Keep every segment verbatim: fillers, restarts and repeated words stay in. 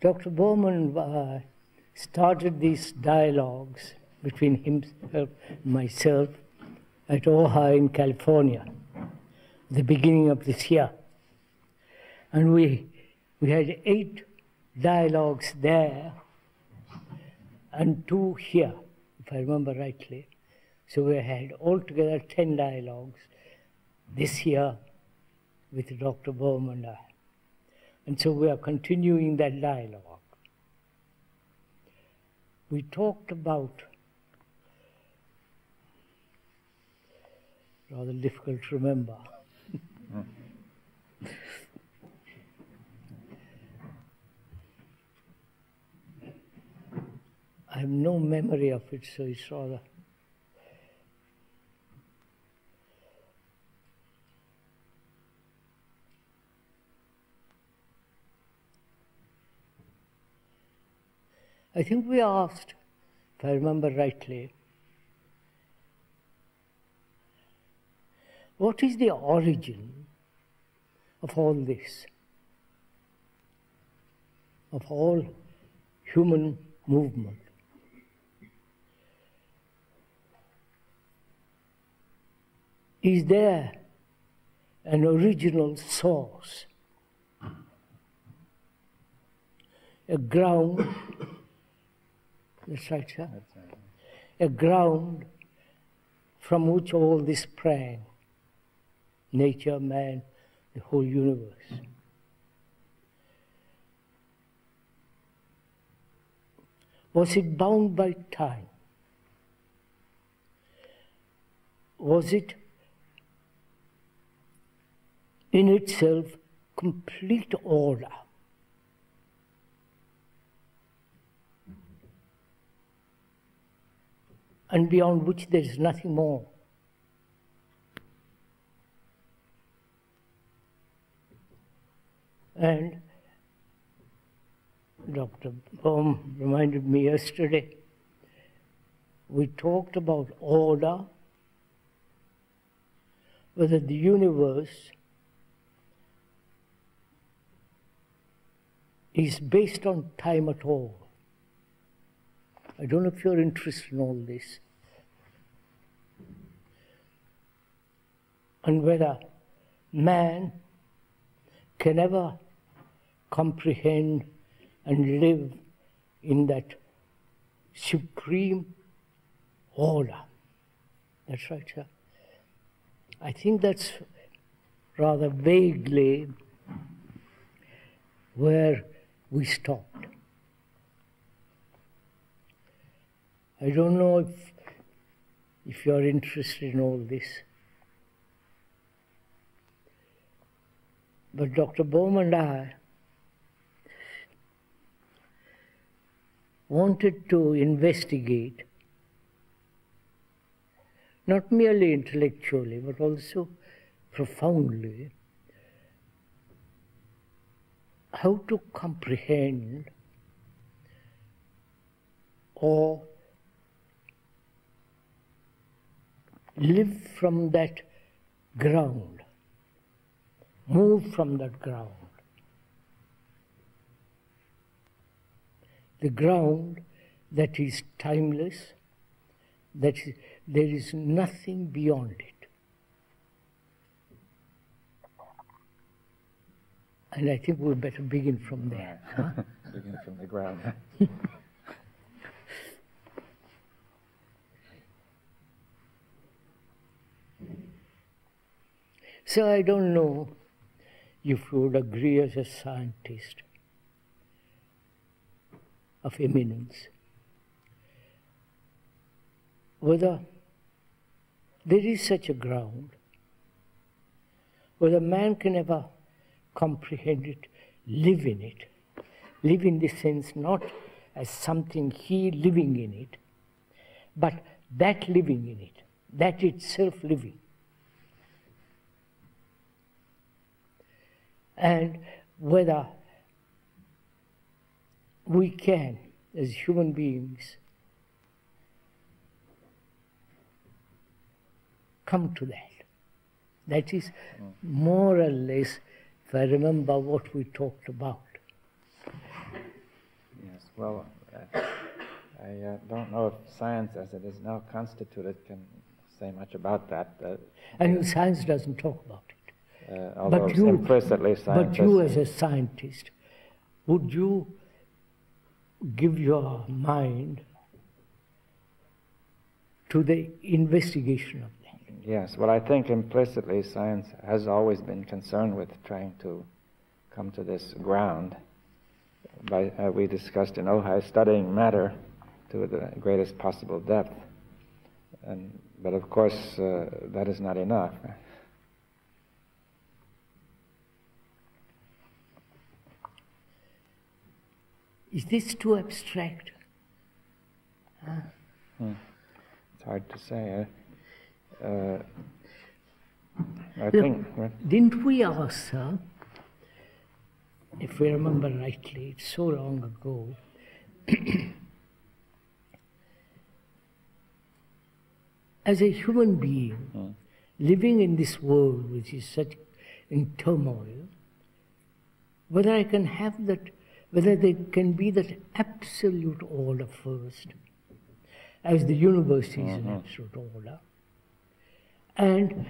Doctor Bohm uh, started these dialogues between himself and myself at Ojai in California, the beginning of this year. And we, we had eight dialogues there and two here, if I remember rightly. So we had altogether ten dialogues this year with Doctor Bohm and I. And so we are continuing that dialogue. We talked about, rather difficult to remember, I have no memory of it, so it's rather... I think we asked, if I remember rightly, what is the origin of all this, of all human movement? Is there an original source, a ground? That's right, sir. That's right. A ground from which all this sprang, nature, man, the whole universe. Was it bound by time? Was it in itself complete order? And beyond which there is nothing more. And Doctor Bohm reminded me yesterday, we talked about order, whether the universe is based on time at all. I don't know if you're interested in all this. And whether man can ever comprehend and live in that supreme order. That's right, sir. I think that's rather vaguely where we stopped. I don't know if, if you are interested in all this. But Doctor Bohm and I wanted to investigate, not merely intellectually, but also profoundly, how to comprehend or live from that ground, move from that ground. The ground that is timeless, that is, there is nothing beyond it. And I think we better begin from there. Huh? Begin from the ground. So I don't know if you would agree as a scientist of eminence, whether there is such a ground, whether man can ever comprehend it, live in it, live in the sense not as something he living in it, but that living in it, that itself living. And whether we can, as human beings, come to that. That is more or less, if I remember what we talked about. well, uh, I uh, don't know if science, as it is now constituted, can say much about that. Uh, and science doesn't talk about it. Uh, although but you, implicitly scientists... But you as a scientist, would you give your mind to the investigation of things? Yes. Well, I think implicitly science has always been concerned with trying to come to this ground. By, uh, we discussed in Ojai, studying matter to the greatest possible depth. And, but of course, uh, that is not enough. Is this too abstract? Huh? Hmm. It's hard to say. Uh, uh, I Look, think... Right? Didn't we ourselves, if we remember rightly, it's so long ago, as a human being, hmm. living in this world which is such in turmoil, whether I can have that, whether there can be that absolute order first, as the universe is mm-hmm. an absolute order, and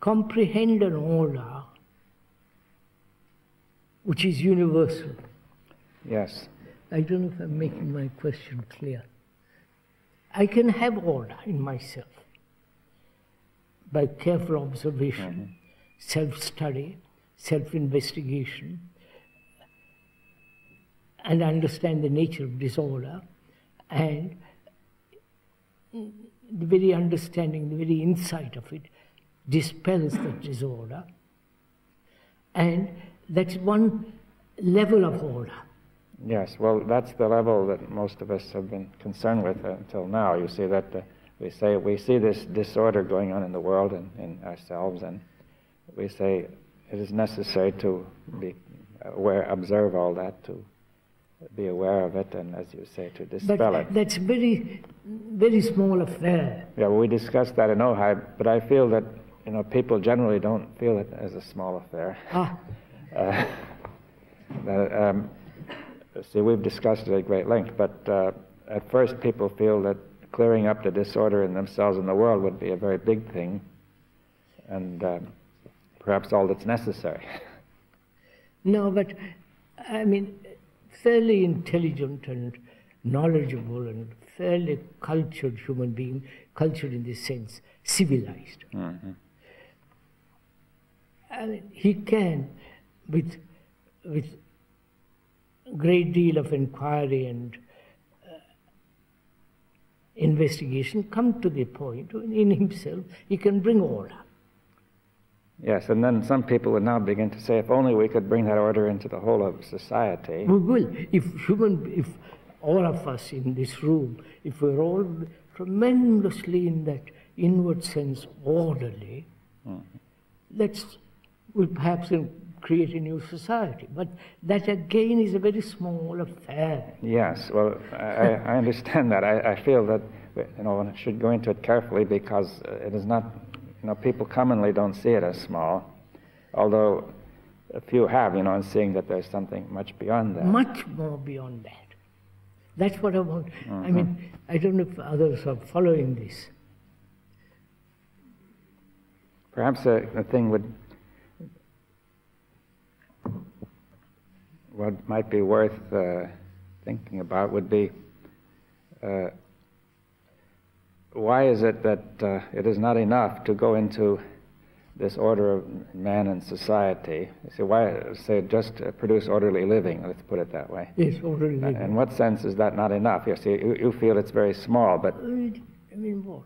comprehend an order which is universal. Yes. I don't know if I'm making my question clear. I can have order in myself by careful observation, mm-hmm. self-study, self-investigation, and understand the nature of disorder, and the very understanding, the very insight of it dispels the disorder, and that's one level of order. Yes, well, that's the level that most of us have been concerned with until now. You see that uh, we say we see this disorder going on in the world and in ourselves, and we say it is necessary to be aware, observe all that, to be aware of it, and as you say, to dispel but it. That's very, very small affair. Yeah, well, we discussed that in Ojai, but I feel that you know people generally don't feel it as a small affair. Ah. Uh, that, um, See, we've discussed it at great length, but uh, at first people feel that clearing up the disorder in themselves and the world would be a very big thing, and uh, perhaps all that's necessary. No, but I mean, fairly intelligent and knowledgeable and fairly cultured human being, cultured in this sense, civilized. Mm-hmm. I mean, he can, with, with great deal of inquiry and uh, investigation, come to the point in himself he can bring order. Yes, and then some people would now begin to say, if only we could bring that order into the whole of society. We will. If human, if all of us in this room, if we're all tremendously in that inward sense orderly, mm-hmm. that's, we perhaps in, create a new society, but that again is a very small affair. Yes, well, I, I understand that. I, I feel that you know one should go into it carefully, because it is not, you know, people commonly don't see it as small, although a few have, you know, and seeing that there's something much beyond that. Much more beyond that. That's what I want. Mm-hmm. I mean, I don't know if others are following this. Perhaps a, a thing would. What might be worth uh, thinking about would be uh, why is it that uh, it is not enough to go into this order of man and society? So why say just produce orderly living? Let's put it that way. Yes, orderly living. In what sense is that not enough? You see, you, you feel it's very small, but I mean, what?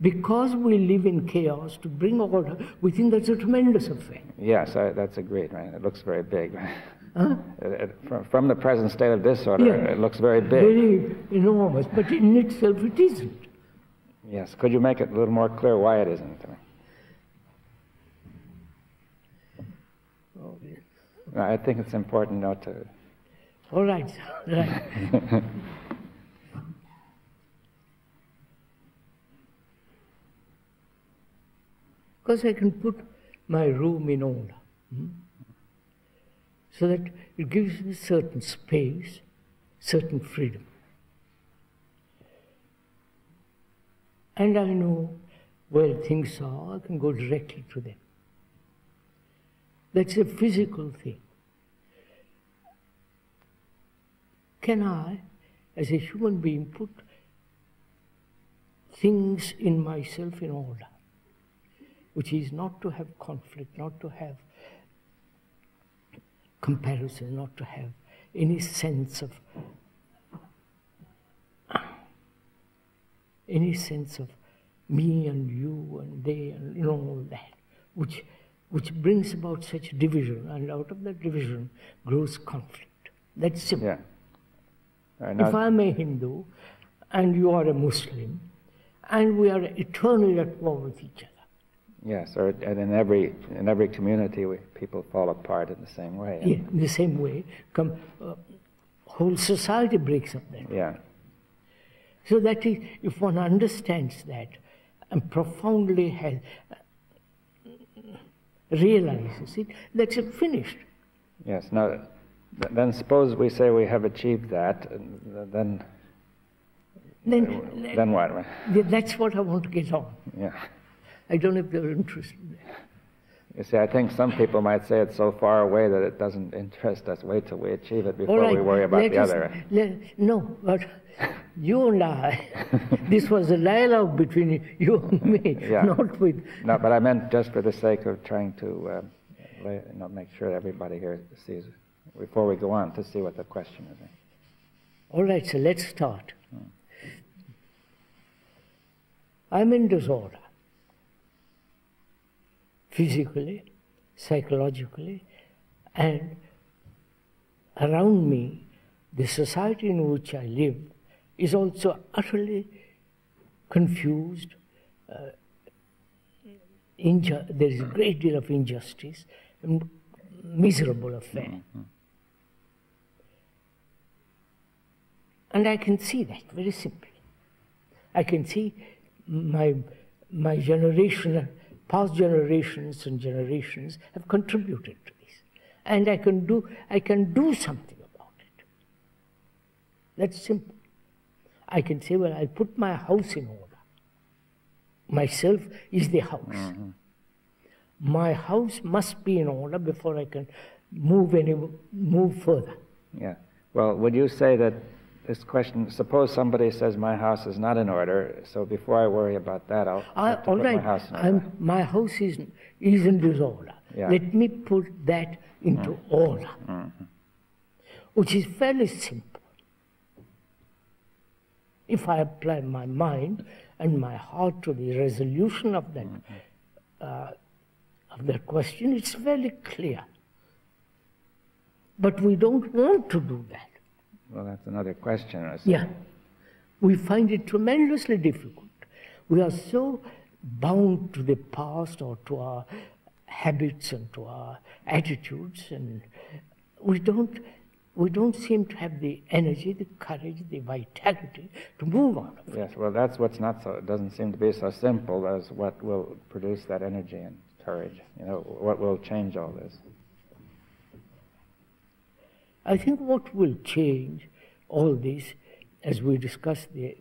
Because we live in chaos, to bring order, we think that's a tremendous affair. Yes, I, that's agreed, right? It looks very big. Huh? It, it, from, from the present state of disorder, yeah. It looks very big. Very enormous, but in itself it isn't. Yes, could you make it a little more clear why it isn't? Oh, yes. No, I think it's important not to... All right, all right. because I can put my room in order. Hmm? So that it gives me certain space, certain freedom. And I know where things are, I can go directly to them. That's a physical thing. Can I, as a human being, put things in myself in order, which is not to have conflict, not to have comparison, not to have any sense of any sense of me and you and they and you know, all that, which which brings about such division, and out of that division grows conflict. That's simple. Yeah. Right, if I'm a Hindu and you are a Muslim, and we are eternally at war with each other. Yes, or and in every in every community, we, people fall apart in the same way. Yeah, in the same way, come uh, whole society breaks up then. Yeah. So that is, if one understands that and profoundly has, uh, realizes it, that's it, finished. Yes. Now, then suppose we say we have achieved that, then. Then, then what? That's what I want to get on. Yeah. I don't know if they're interested in that. You see, I think some people might say it's so far away that it doesn't interest us. Wait till we achieve it before right, we worry about the us, other. Let, no, but you and I, this was a dialogue between you and me, yeah. not with... No, but I meant just for the sake of trying to um, you know, make sure everybody here sees, before we go on, to see what the question is. All right, so let's start. Hmm. I'm in disorder, physically, psychologically, and around me, the society in which I live is also utterly confused. Uh, inju- there is a great deal of injustice and miserable affair. Mm-hmm. And I can see that very simply. I can see My, my generation, past generations and generations have contributed to this, and I can do, I can do something about it. That's simple. I can say, well, I put my house in order. Myself is the house. Mm-hmm. My house must be in order before I can move any move further. Yeah. Well, would you say that? This question, suppose somebody says, my house is not in order, so before I worry about that, I'll I, have to all put right. my house in order. I'm, my house is, is in disorder. Yeah. Let me put that into mm. order, mm-hmm. which is fairly simple. If I apply my mind and my heart to the resolution of that, mm-hmm. uh, of that question, it's fairly clear. But we don't want to do that. Well, that's another question. I yeah. We find it tremendously difficult. We are so bound to the past or to our habits and to our attitudes, and we don't, we don't seem to have the energy, the courage, the vitality to move on. Yes, well, that's what's not so, it doesn't seem to be so simple as what will produce that energy and courage, you know, what will change all this. I think what will change all this, as we discussed the,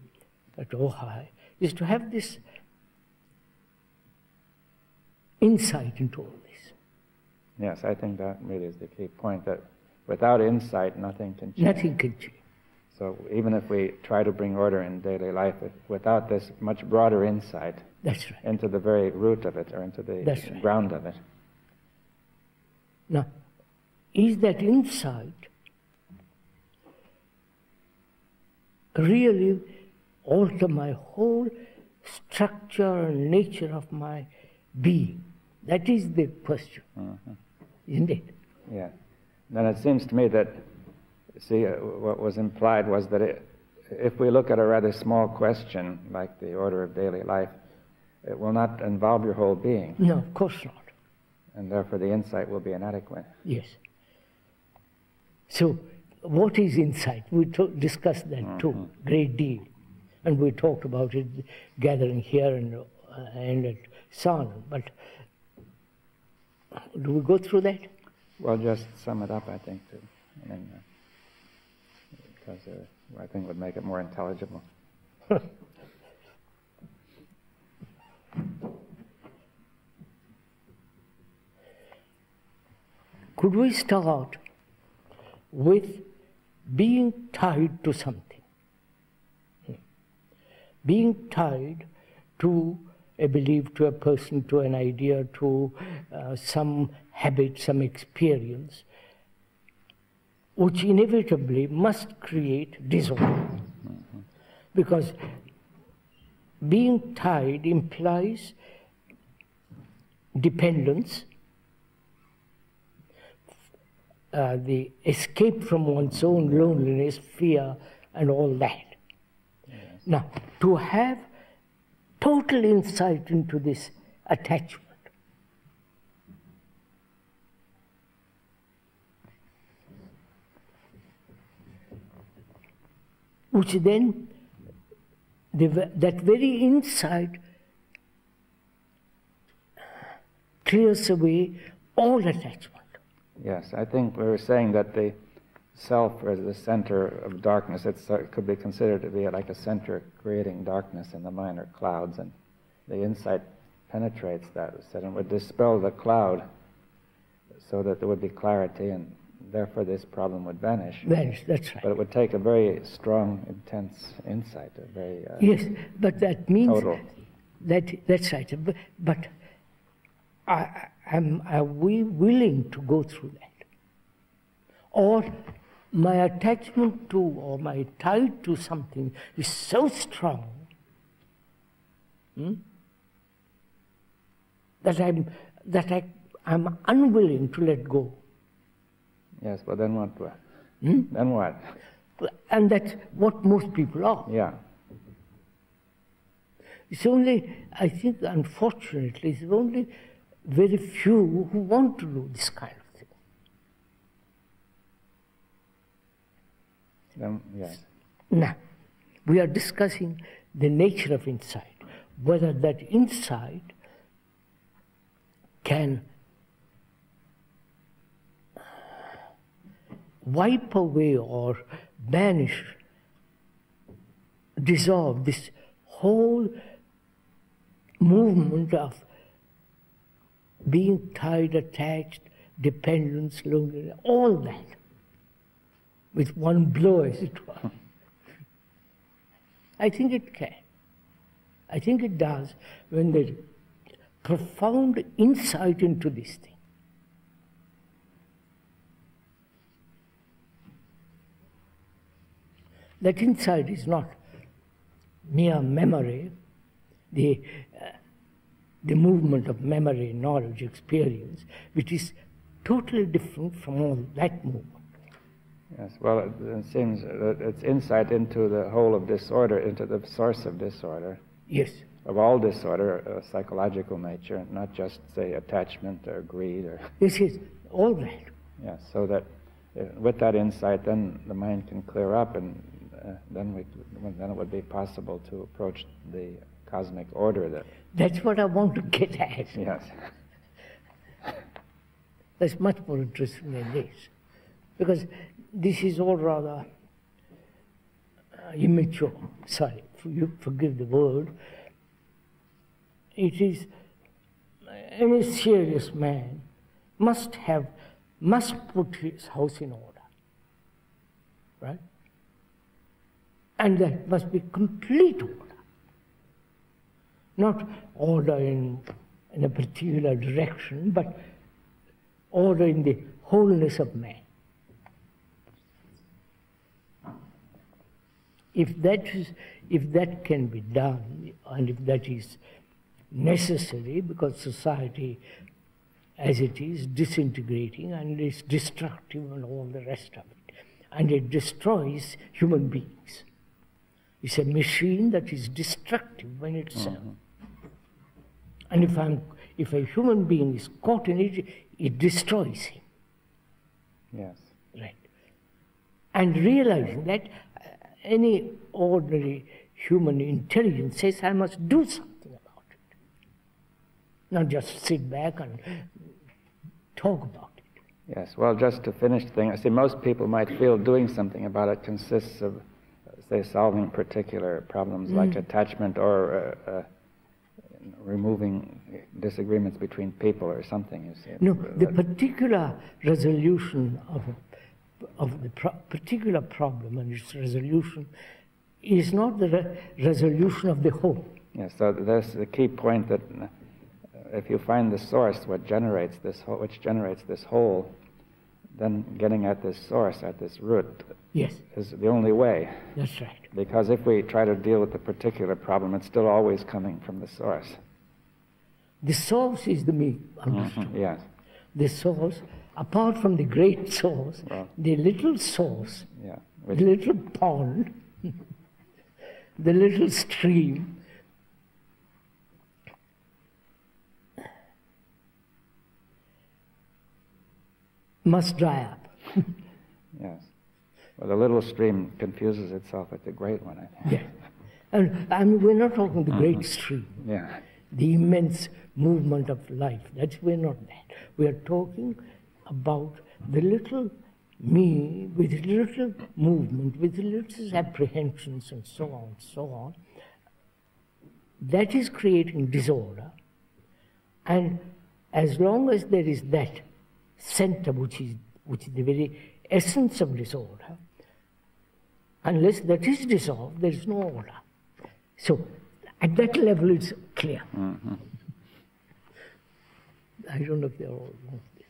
at Ojai, is to have this insight into all this. Yes, I think that really is the key point, that without insight, nothing can change. Nothing can change. So even if we try to bring order in daily life, without this much broader insight That's right. into the very root of it, or into the That's right. ground of it. Now, is that insight really alter my whole structure and nature of my being? That is the question, mm-hmm. isn't it? Yeah. Then it seems to me that, see, uh, what was implied was that it, if we look at a rather small question, like the order of daily life, it will not involve your whole being. No, of course not. And therefore the insight will be inadequate. Yes. So, what is insight? We discussed that mm-hmm. too, great deal. And we talked about it, gathering here and and so on. But do we go through that? Well, just sum it up, I think, too. And then, uh, because uh, I think it would make it more intelligible. Could we start with being tied to something? Being tied to a belief, to a person, to an idea, to uh, some habit, some experience, which inevitably must create disorder. Because being tied implies dependence, uh, the escape from one's own loneliness, fear, and all that. Yes. Now, to have total insight into this attachment, which then, the, that very insight clears away all attachment. Yes, I think we were saying that the self is the center of darkness. It's, it could be considered to be like a center creating darkness in the mind or clouds, and the insight penetrates that, and it would dispel the cloud so that there would be clarity, and therefore this problem would vanish. Vanish, that's right. But it would take a very strong, intense insight, a very uh, yes, but that means total. That, that's right. But, but are, am, are we willing to go through that? Or my attachment to or my tie to something is so strong hmm, that I'm that I I'm unwilling to let go. Yes, but then what? Hmm? Then what? And that's what most people are. Yeah. It's only, I think, unfortunately, it's only very few who want to do this kind of thing. Um, yes. Now, we are discussing the nature of insight, whether that insight can wipe away or banish, dissolve this whole movement of being tied, attached, dependence, loneliness, all that, with one blow, as it were. I think it can. I think it does when there's profound insight into this thing. That insight is not mere memory, the, uh, the movement of memory, knowledge, experience, which is totally different from all that movement. Yes, well, it, it seems that it's insight into the whole of disorder, into the source of disorder. Yes. Of all disorder, of psychological nature, not just, say, attachment or greed or... Yes, yes, all that. Yes, so that uh, with that insight, then the mind can clear up, and Uh, then, we, then it would be possible to approach the cosmic order. That That's what I want to get at. Yes. That's much more interesting than this, because this is all rather uh, immature. Sorry, you forgive the word. It is, any serious man must have, must put his house in order, right? And that must be complete order. Not order in, in a particular direction, but order in the wholeness of man. If that is, if that can be done, and if that is necessary, because society as it is disintegrating and is destructive and all the rest of it, and it destroys human beings. It's a machine that is destructive when itself. Mm-hmm. And if, I'm, if a human being is caught in it, it destroys him. Yes. Right. And realizing that, uh, any ordinary human intelligence says, I must do something about it. not just sit back and talk about it. Yes, well, just to finish the thing, I see most people might feel doing something about it consists of, say, solving particular problems mm. like attachment or uh, uh, removing disagreements between people or something, you see. No, the particular resolution of, of the pro particular problem and its resolution is not the re resolution of the whole. Yes, so that's the key point, that if you find the source, what generates this whole, which generates this whole, then getting at this source, at this root, yes, is the only way. That's right. Because if we try to deal with the particular problem, it's still always coming from the source. The source is the me. Mm-hmm, yes. The source, apart from the great source, well, the little source, yeah, which, the little pond, the little stream, must dry up. Yes. Well, the little stream confuses itself with the great one, I think. Yeah. And I mean, we're not talking the great mm-hmm. stream. Yeah. The immense movement of life. That's, we're not that. We're talking about the little me with little movement, with little apprehensions and so on, so on. That is creating disorder. And as long as there is that center, which is, which is the very essence of disorder, unless that is dissolved, there is no order. So, at that level it's clear. Mm-hmm. I don't know if they all want this.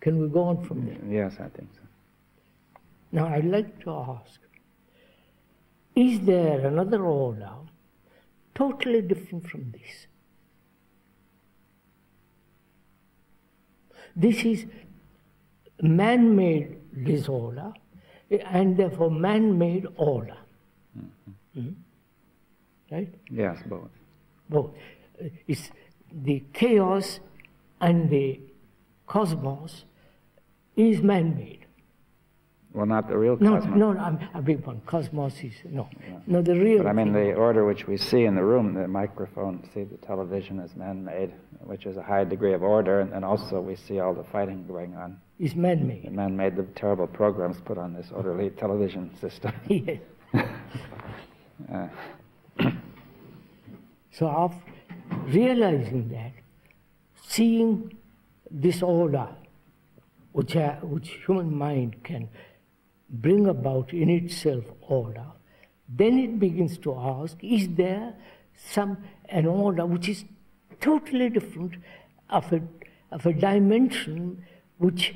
Can we go on from there? Yes, I think so. Now, I'd like to ask, is there another order totally different from this? This is man-made disorder, and therefore man-made order. Mm-hmm. Mm-hmm. Right? Yes, both. Both. It's the chaos and the cosmos is man-made. Well, not the real cosmos. No, no, I'm, I beg pardon. Cosmos is, no. Yeah. No, the real. But I mean, the order which we see in the room, the microphone, see the television is man-made, which is a high degree of order, and, and also we see all the fighting going on. Is man-made. Man-made, the terrible programs put on this orderly television system. Yes. uh. So after realizing that, seeing this order, which, uh, which human mind can bring about in itself order, then it begins to ask, is there some an order which is totally different, of a, of a dimension which,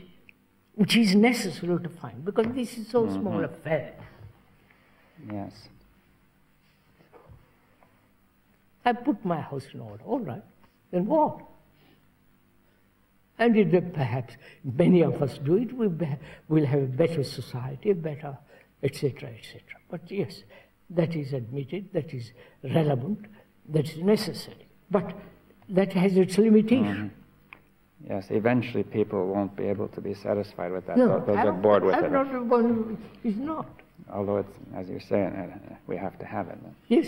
which is necessary to find, because this is so mm-hmm. small affair. Yes. I put my house in order, all right, then what? And it, perhaps many of us do it, we will have a better society, better, et cetera, et cetera. But yes, that is admitted, that is relevant, that is necessary. But that has its limitation. Mm-hmm. Yes, eventually people won't be able to be satisfied with that. No, they'll, they'll get bored with I'm it. I'm not one who is not. Although, it's, as you're saying, we have to have it. Yes.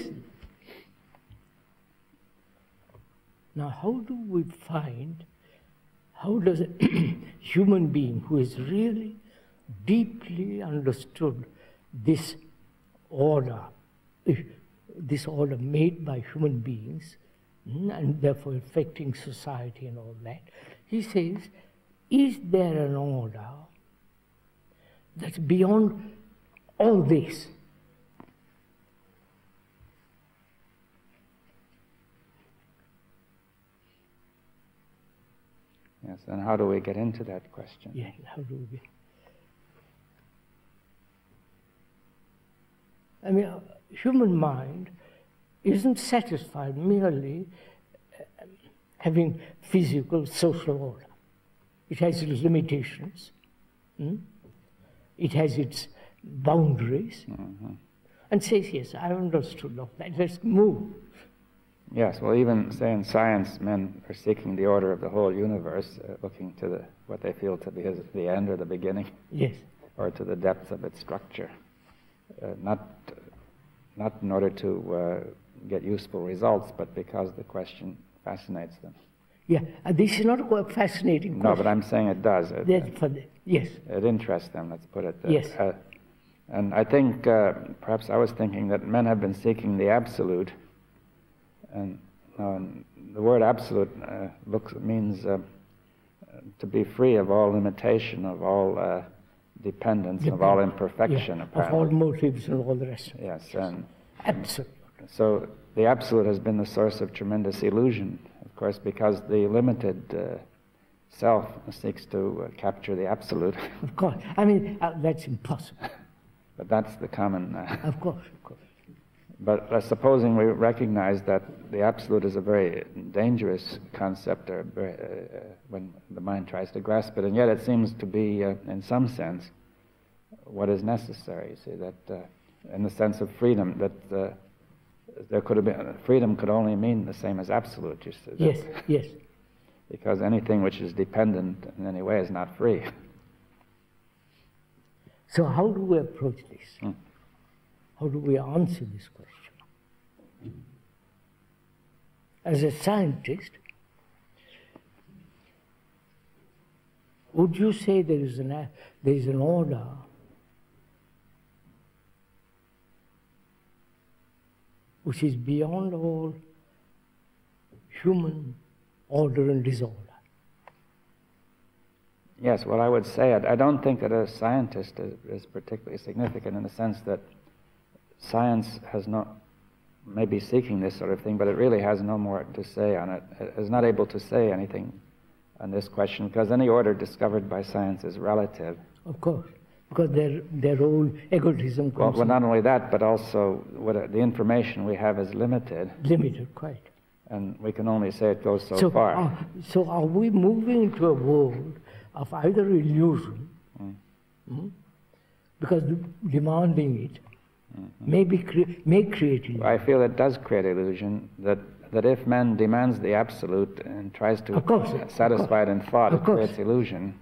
Now, how do we find, how does a human being who has really deeply understood this order, this order made by human beings, and therefore affecting society and all that, he says, is there an order that's beyond all this? Yes, and how do we get into that question? Yeah, how do we get? I mean, human mind isn't satisfied merely uh, having physical, social order. It has its limitations. Hmm? It has its boundaries. Mm-hmm. And says, yes, I understood all that. Let's move. Yes, well, even, say, in science, men are seeking the order of the whole universe, uh, looking to the, what they feel to be his, the end or the beginning. Yes. Or to the depths of its structure. Uh, not, not in order to uh, get useful results, but because the question fascinates them. Yeah, uh, this is not a fascinating question. No, but I'm saying it does. It, that for the, yes. It interests them, let's put it. That, yes. Uh, and I think, uh, perhaps I was thinking that men have been seeking the absolute, and, uh, and the word absolute uh, looks, means uh, to be free of all limitation, of all uh, dependence, Depend of all imperfection, yeah, apparently. Of all motives and all the rest. Yes. And, absolute. And so the absolute has been the source of tremendous illusion, of course, because the limited uh, self seeks to uh, capture the absolute. Of course. I mean, uh, that's impossible. But that's the common... Uh, of course, of course. But uh, supposing we recognize that the absolute is a very dangerous concept, or very, uh, when the mind tries to grasp it, and yet it seems to be, uh, in some sense, what is necessary. You see, that uh, in the sense of freedom, that uh, there could have been freedom could only mean the same as absolute. You see, yes, yes. Because anything which is dependent in any way is not free. So how do we approach this? Hmm. How do we answer this question? As a scientist, would you say there is an, there is an order which is beyond all human order and disorder? Yes, well, I would say it. I don't think that a scientist is, is particularly significant in the sense that science has not, maybe seeking this sort of thing, but it really has no more to say on it. It is not able to say anything on this question, because any order discovered by science is relative. Of course, because their, their own egotism comes. Well, well, not only that, but also what, uh, the information we have is limited. Limited, quite. And we can only say it goes so, so far. Are, so are we moving to a world of either illusion, mm. Mm, because demanding it, Mm-hmm. Maybe cre may create illusion. I feel it does create illusion, that, that if man demands the absolute and tries to course, satisfy it in thought, it creates illusion.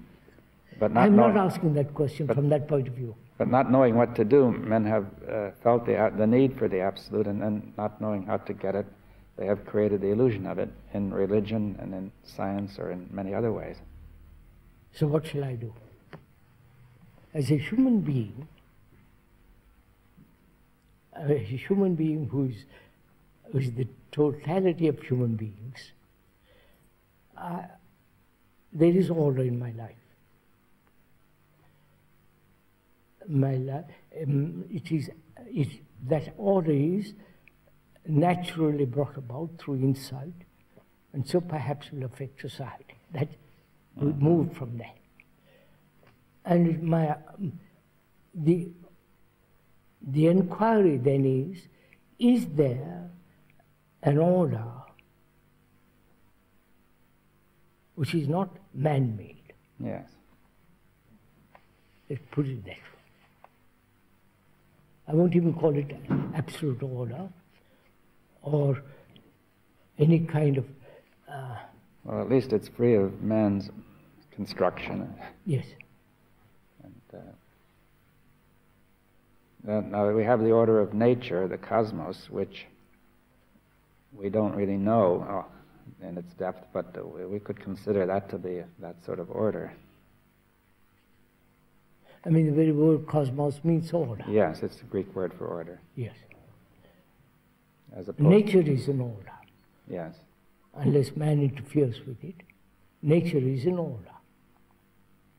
But not I'm not asking that question but, from that point of view. But not knowing what to do, men have uh, felt the, uh, the need for the absolute, and then not knowing how to get it, they have created the illusion of it in religion and in science or in many other ways. So what shall I do? As a human being, a human being who is, who is the totality of human beings, uh, there is order in my life. My life, um, it is, it, that order is naturally brought about through insight, and so perhaps will affect society. That we mm-hmm. move from that, and my um, the. The inquiry then is, is there an order which is not man-made? Yes. Let's put it that way. I won't even call it absolute order or any kind of... Uh, well, at least it's free of man's construction. Yes. And, uh, Uh, now we have the order of nature, the cosmos, which we don't really know oh, in its depth, but uh, we, we could consider that to be that sort of order. I mean, the very word cosmos means order. Yes, it's the Greek word for order. Yes. As opposed nature to, is an order. Yes. Unless man interferes with it, nature is an order.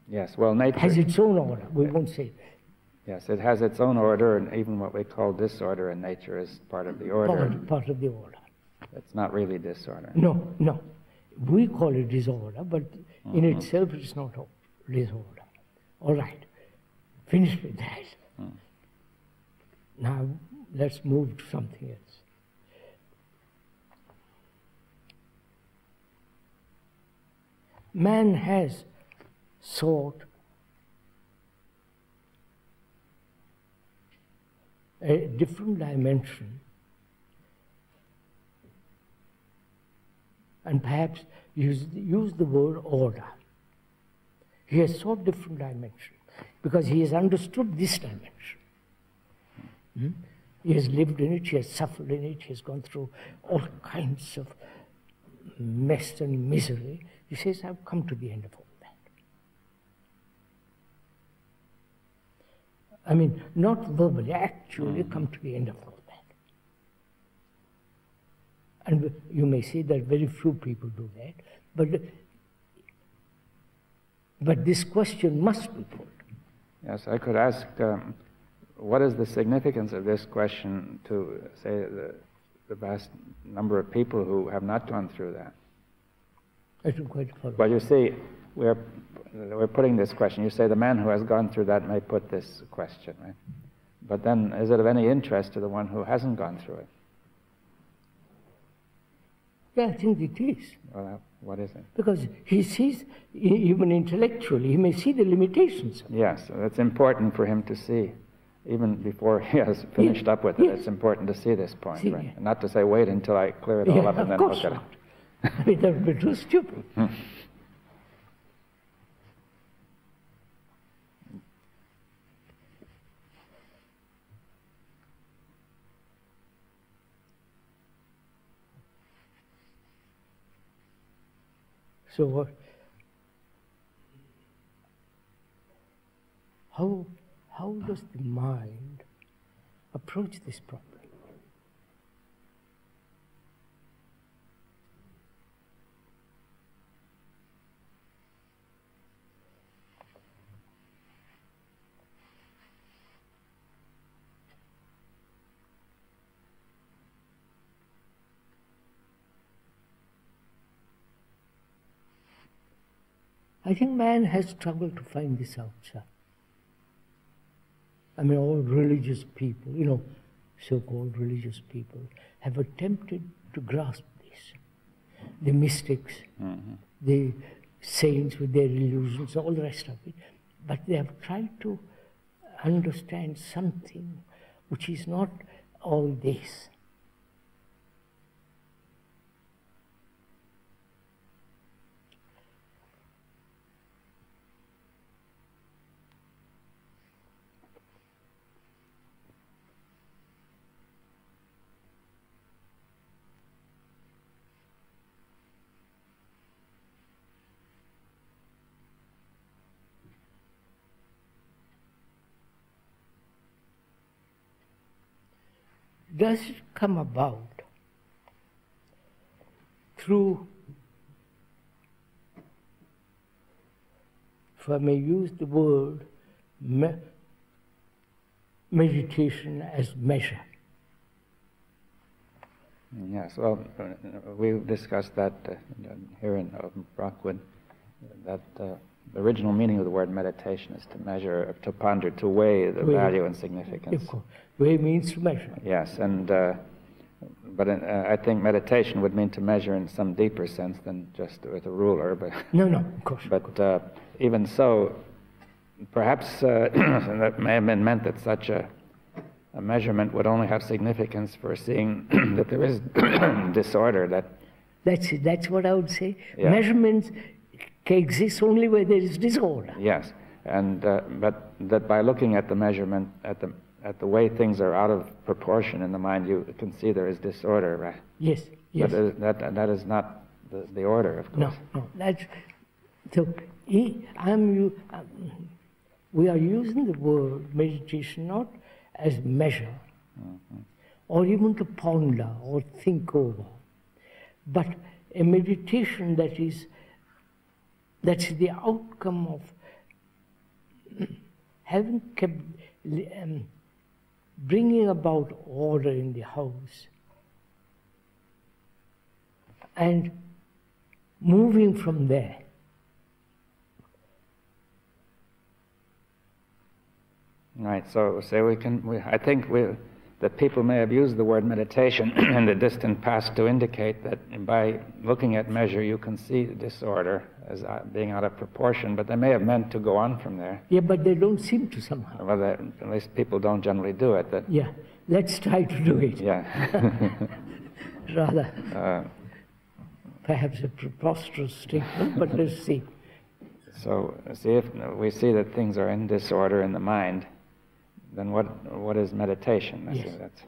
Yes, well, nature... has its own order, we won't say that. Yes, it has its own order, and even what we call disorder in nature is part of the order. Part, part of the order. It's not really disorder. No, no. We call it disorder, but mm-hmm. in itself it's not disorder. All right. Finish with that. Mm. Now, let's move to something else. Man has sought a different dimension, and perhaps use, use the word order. He has sought different dimension because he has understood this dimension. Hmm? He has lived in it, he has suffered in it, he has gone through all kinds of mess and misery. He says, I've come to the end of all that. I mean, not verbally, actually come to the end of all that. And you may say that very few people do that, but, but this question must be put. Yes, I could ask, um, what is the significance of this question to, say, the, the vast number of people who have not gone through that? I don't quite follow. Well, you see, we're, we're putting this question. You say the man who has gone through that may put this question, right? But then, is it of any interest to the one who hasn't gone through it? Yeah, I think it is. Well, what is it? Because he sees, even intellectually, he may see the limitations. Yes, that's important for him to see. Even before he has finished yes. up with it, yes. it's important to see this point, see, right? Yeah. Not to say, wait until I clear it all yeah, up and then look at it. I mean, that would be too stupid. Hmm. So what? How, how does the mind approach this problem? I think man has struggled to find this out, sir. I mean, all religious people, you know, so-called religious people, have attempted to grasp this. The mystics, mm-hmm. the saints with their illusions, all the rest of it. But they have tried to understand something which is not all this. Does it come about through, if I may use the word, me meditation as measure? Yes, well, we've discussed that uh, here in uh, Brockwood, that uh, the original meaning of the word meditation is to measure, to ponder, to weigh the weigh, value and significance. Weigh means to measure. Yes, and uh, but in, uh, I think meditation would mean to measure in some deeper sense than just with a ruler. But no, no, of course. But uh, even so, perhaps uh, that may have been meant that such a, a measurement would only have significance for seeing that there is disorder. That that's it. That's what I would say. Yeah. Measurements can exist only where there is disorder. Yes, and uh, but that by looking at the measurement, at the at the way things are out of proportion in the mind, you can see there is disorder, right? Yes, yes. But that that is not the, the order, of course. No, no. That's so. He, I'm you. Um, we are using the word meditation not as measure, mm-hmm. or even to ponder or think over, but a meditation that is. That's the outcome of having kept, um, bringing about order in the house and moving from there. Right. So, say so we can. We, I think we, that people may have used the word meditation in the distant past to indicate that by looking at measure, you can see disorder as being out of proportion, but they may have meant to go on from there. Yeah, but they don't seem to somehow. Well, they, at least people don't generally do it. That yeah, let's try to do it. Yeah. Rather, uh, perhaps a preposterous statement, but let's see. So, see if we see that things are in disorder in the mind, then what what is meditation? That's, yes. That's,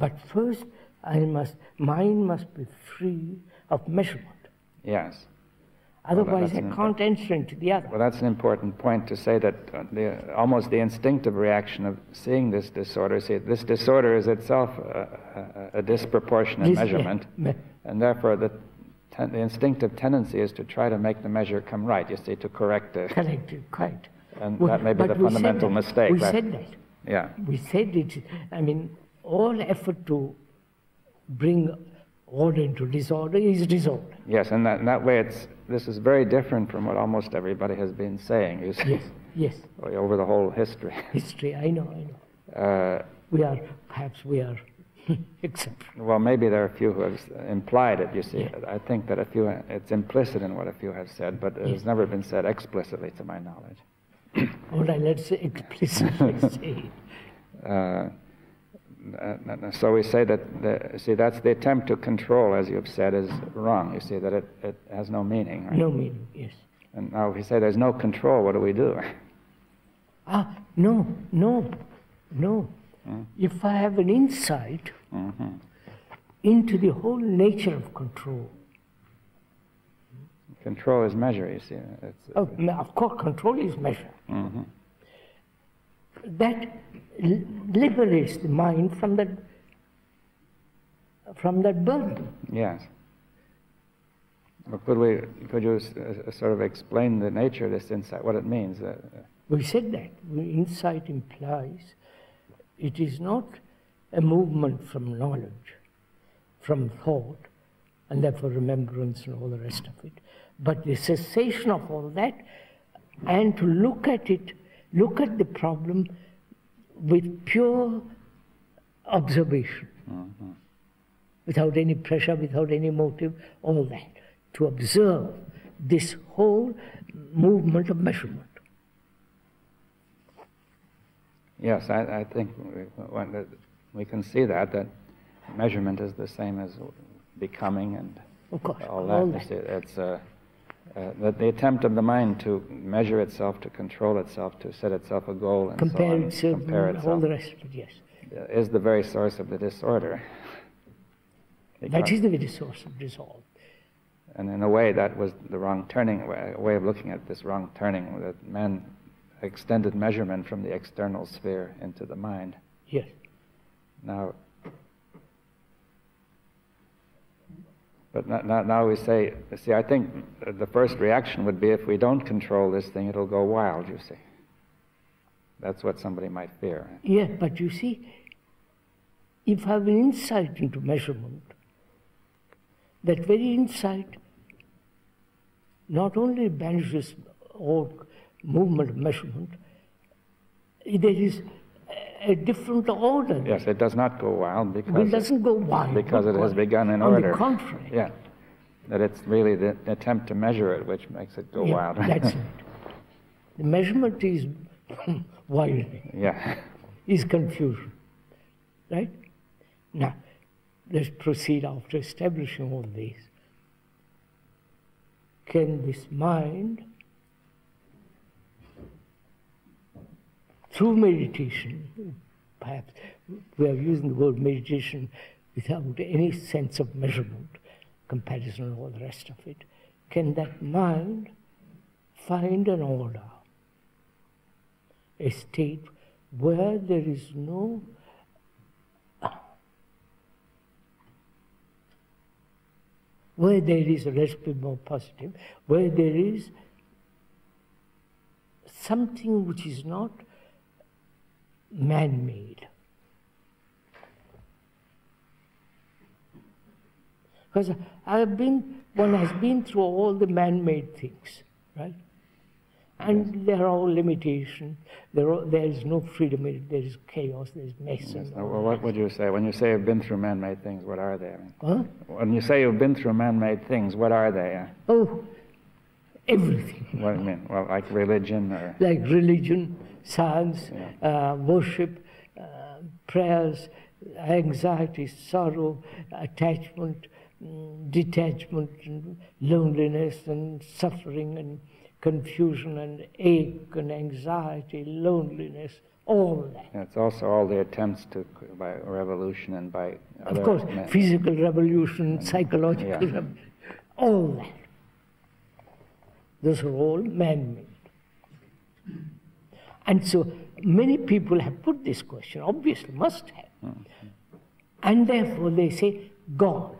But first, I must, mind must be free of measurement. Yes. Otherwise, well, I can't an, enter into the other. Well, that's an important point to say, that the, almost the instinctive reaction of seeing this disorder, see, this disorder is itself a, a, a disproportionate this, measurement, yeah. and therefore the, ten, the instinctive tendency is to try to make the measure come right, you see, to correct it. Correct it, correct. And well, that may be the fundamental mistake. We that, said that. Yeah. We said it, I mean, all effort to bring order into disorder is disorder. Yes, and that, in that way, it's, this is very different from what almost everybody has been saying, you see. Yes, yes. Over the whole history. History, I know, I know. Uh, we are, perhaps we are, except. Well, maybe there are a few who have implied it, you see. Yeah. I think that a few, it's implicit in what a few have said, but it yes. has never been said explicitly to my knowledge. All right, let's explicitly say it. Uh, Uh, so we say that, the, see, that's the attempt to control, as you've said, is wrong. You see, that it, it has no meaning, right? No meaning, yes. And now we say there's no control, what do we do? Ah, no, no, no. Hmm? If I have an insight mm-hmm. into the whole nature of control. Control is measure, you see. It's, oh, of course, control is measure. Mm-hmm. That liberates the mind from that from that burden. Yes. Well, could we could you uh, sort of explain the nature of this insight? What it means? Uh, we said that insight implies it is not a movement from knowledge, from thought, and therefore remembrance and all the rest of it, but the cessation of all that, and to look at it. Look at the problem with pure observation, mm-hmm. without any pressure, without any motive, all that. To observe this whole movement of measurement. Yes, I, I think we, we can see that, that measurement is the same as becoming and of course, all that. All that. It's, uh, Uh, that the attempt of the mind to measure itself, to control itself, to set itself a goal, and compare so on, itself, compare itself, all the rest of it, yes. Is the very source of the disorder. That is the very source of disorder. And in a way, that was the wrong turning, way, way of looking at this wrong turning, that man extended measurement from the external sphere into the mind. Yes. Now, But now, now we say, see, I think the first reaction would be if we don't control this thing, it'll go wild, you see. That's what somebody might fear. Yeah, but you see, if I have an insight into measurement, that very insight not only banishes all movement of measurement, there is a different order. Yes, it does not go wild because well, it doesn't go wild because it has begun in order. On the contrary, yeah, that it's really the attempt to measure it which makes it go yeah, wild. That's it. The measurement is wild. Yeah, is confusion, right? Now, let's proceed after establishing all these. Can this mind, through meditation, perhaps we are using the word meditation without any sense of measurement, comparison and all the rest of it, can that mind find an order, a state where there is no where there is, let's be more positive, where there is something which is not man-made. Because I've been, one has been through all the man-made things, right? And yes. there are all limitations, there, are, there is no freedom, there is chaos, there is mess. Yes. Now, well, what would you say? When you say you've been through man-made things, what are they? I mean, huh? When you say you've been through man-made things, what are they? Oh, everything. What do you mean? Well, like religion or... Like religion. Science, yeah. uh, worship, uh, prayers, anxiety, sorrow, attachment, mm, detachment, and loneliness, and suffering, and confusion, and ache, and anxiety, loneliness, all that. Yeah, it's also all the attempts to by revolution and by other of course men. Physical revolution, and, psychological, yeah. revolution, all that. Those are all man-made. And so many people have put this question, obviously must have. Mm-hmm. And therefore they say God.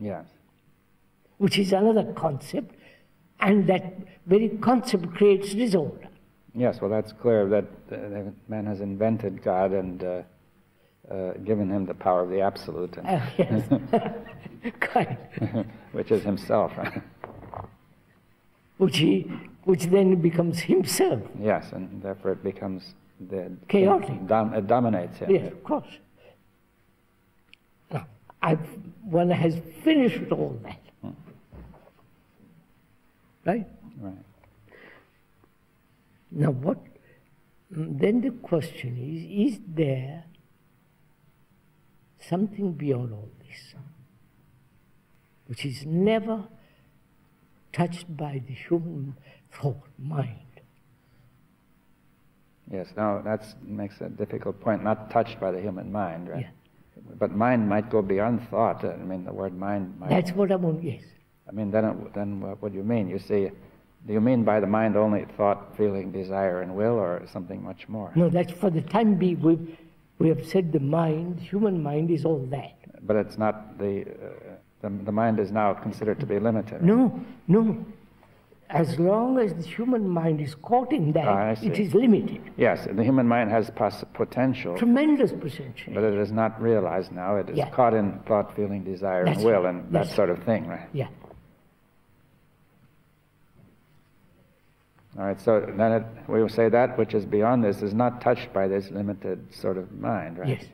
Yes. Which is another concept, and that very concept creates disorder. Yes, well that's clear that uh, man has invented God and uh, uh, given him the power of the absolute. And oh, yes. Correct. Which is himself, right? Which he which then becomes himself. Yes, and therefore it becomes the chaotic. Dom it dominates him. Yes, of course. Now, I've, one has finished with all that. Hmm. Right? Right. Now what? Then the question is, is there something beyond all this, which is never touched by the human thought, mind? Yes, now that makes a difficult point, not touched by the human mind, right? Yeah. But mind might go beyond thought. I mean, the word mind might... That's what I mean, yes. I mean, then, it, then what do you mean? You say, do you mean by the mind only thought, feeling, desire, and will, or something much more? No, that's for the time being. We've, we have said the mind, human mind is all that. But it's not the... Uh, the, the mind is now considered to be limited. No, no. As long as the human mind is caught in that, ah, it is limited. Yes, the human mind has potential. Tremendous potential. But it is not realized now. It is yeah. caught in thought, feeling, desire, That's and will, right. and That's that sort of thing, right? Yeah. All right, so then it, we will say that which is beyond this is not touched by this limited sort of mind, right? Yes.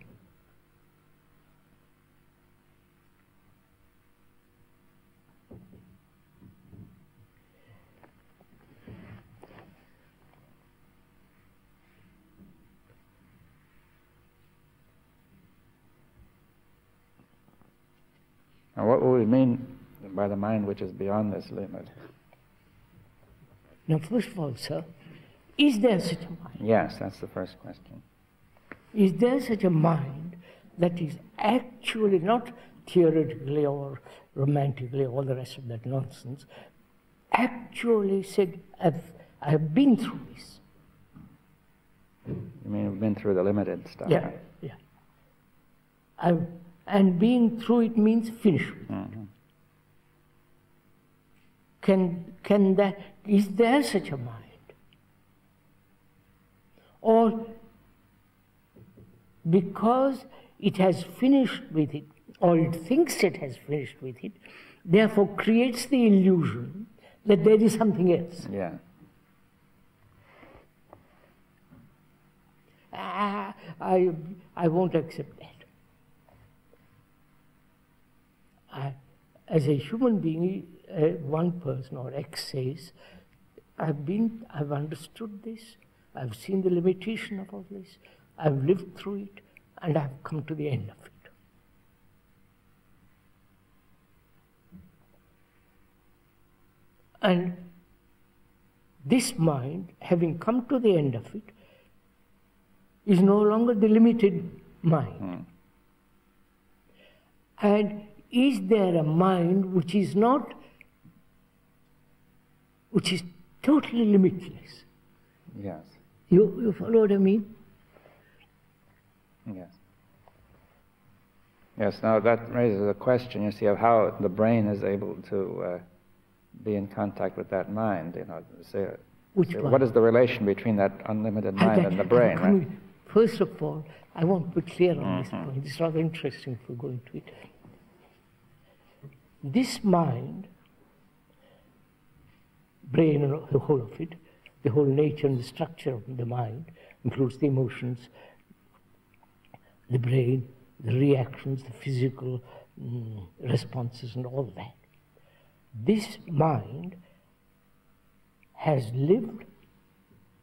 Now, what would we mean by the mind which is beyond this limit? Now, first of all, sir, is there such a mind? Yes, that's the first question. Is there such a mind that is actually not theoretically or romantically, all the rest of that nonsense, actually said, I've, I've been through this? You mean I've been through the limited stuff? Yeah, right? yeah. I've And being through it means finished. Mm-hmm. Can can that is there such a mind? Or because it has finished with it, or it thinks it has finished with it, therefore creates the illusion that there is something else. Yeah. Ah, I I won't accept that. I, as a human being, uh, one person or X says, I've been, I've understood this, I've seen the limitation of all this, I've lived through it, and I've come to the end of it. And this mind, having come to the end of it, is no longer the limited mind. Mm. And is there a mind which is not, which is totally limitless? Yes. You, you follow what I mean? Yes. Yes, now that raises a question, you see, of how the brain is able to uh, be in contact with that mind, you know. Say, which say, what is the relation between that unlimited mind I, that, and the brain, I, right? First of all, I won't be clear on mm-hmm. this point. It's rather interesting for going to it. This mind, brain, the whole of it, the whole nature and the structure of the mind, includes the emotions, the brain, the reactions, the physical mm, responses and all that. This mind has lived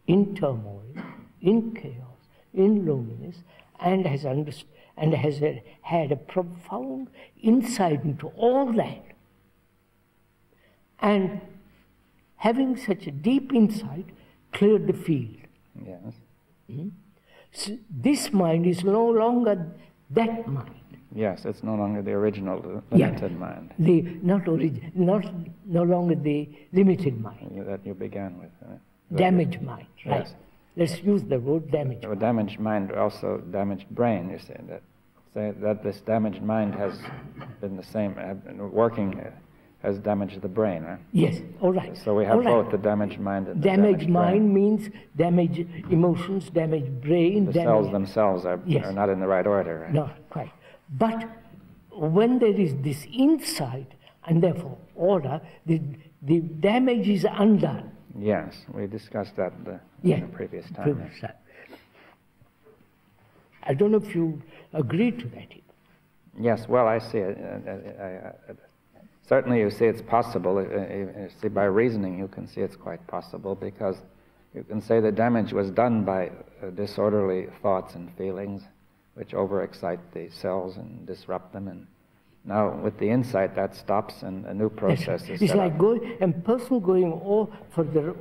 in turmoil, in chaos, in loneliness, and has understood. And has a, had a profound insight into all that. And having such a deep insight, cleared the field. Yes. Mm-hmm. this mind is no longer that mind. Yes, it's no longer the original, the limited yeah. mind. The not origi not no longer the limited mind you, that you began with. Right? Damaged mind, right? Yes. Let's use the word damaged. Well, damaged mind, also damaged brain. You say that, say that this damaged mind has been the same working has damaged the brain, right? Yes, all right. So we have all both right. the damaged mind and the damaged, damaged mind brain. Means damaged emotions, damaged brain. The damaged cells themselves are, yes. are not in the right order. Right? No, quite. But when there is this insight, and therefore order, the, the damage is undone. Yes, we discussed that the, yes, in the previous time. Previous time. I don't know if you agree to that. Yes, well, I see it. I, I, I, certainly you see it's possible. You see, by reasoning you can see it's quite possible, because you can say the damage was done by disorderly thoughts and feelings, which overexcite the cells and disrupt them. And now, with the insight, that stops, and a new process is set up. It's like going, a person going all for the,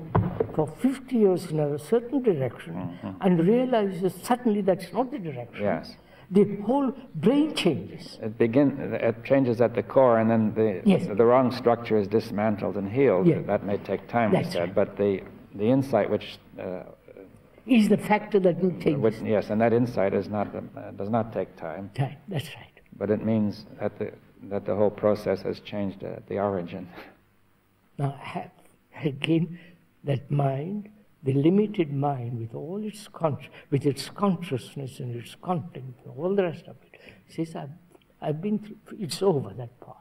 for fifty years in a certain direction, mm-hmm. and realizes suddenly that's not the direction. Yes. The whole brain changes. It begin, it changes at the core, and then the yes. the wrong structure is dismantled and healed. Yes. That may take time, that's we said. Right. But the the insight, which uh, is the factor that will take time. Yes, and that insight is not, uh, does not take time. Time, that's right. But it means that the, that the whole process has changed at the origin. Now, have, again, that mind, the limited mind, with all its con with its consciousness and its content and all the rest of it, says, I've, I've been through, it's over, that part.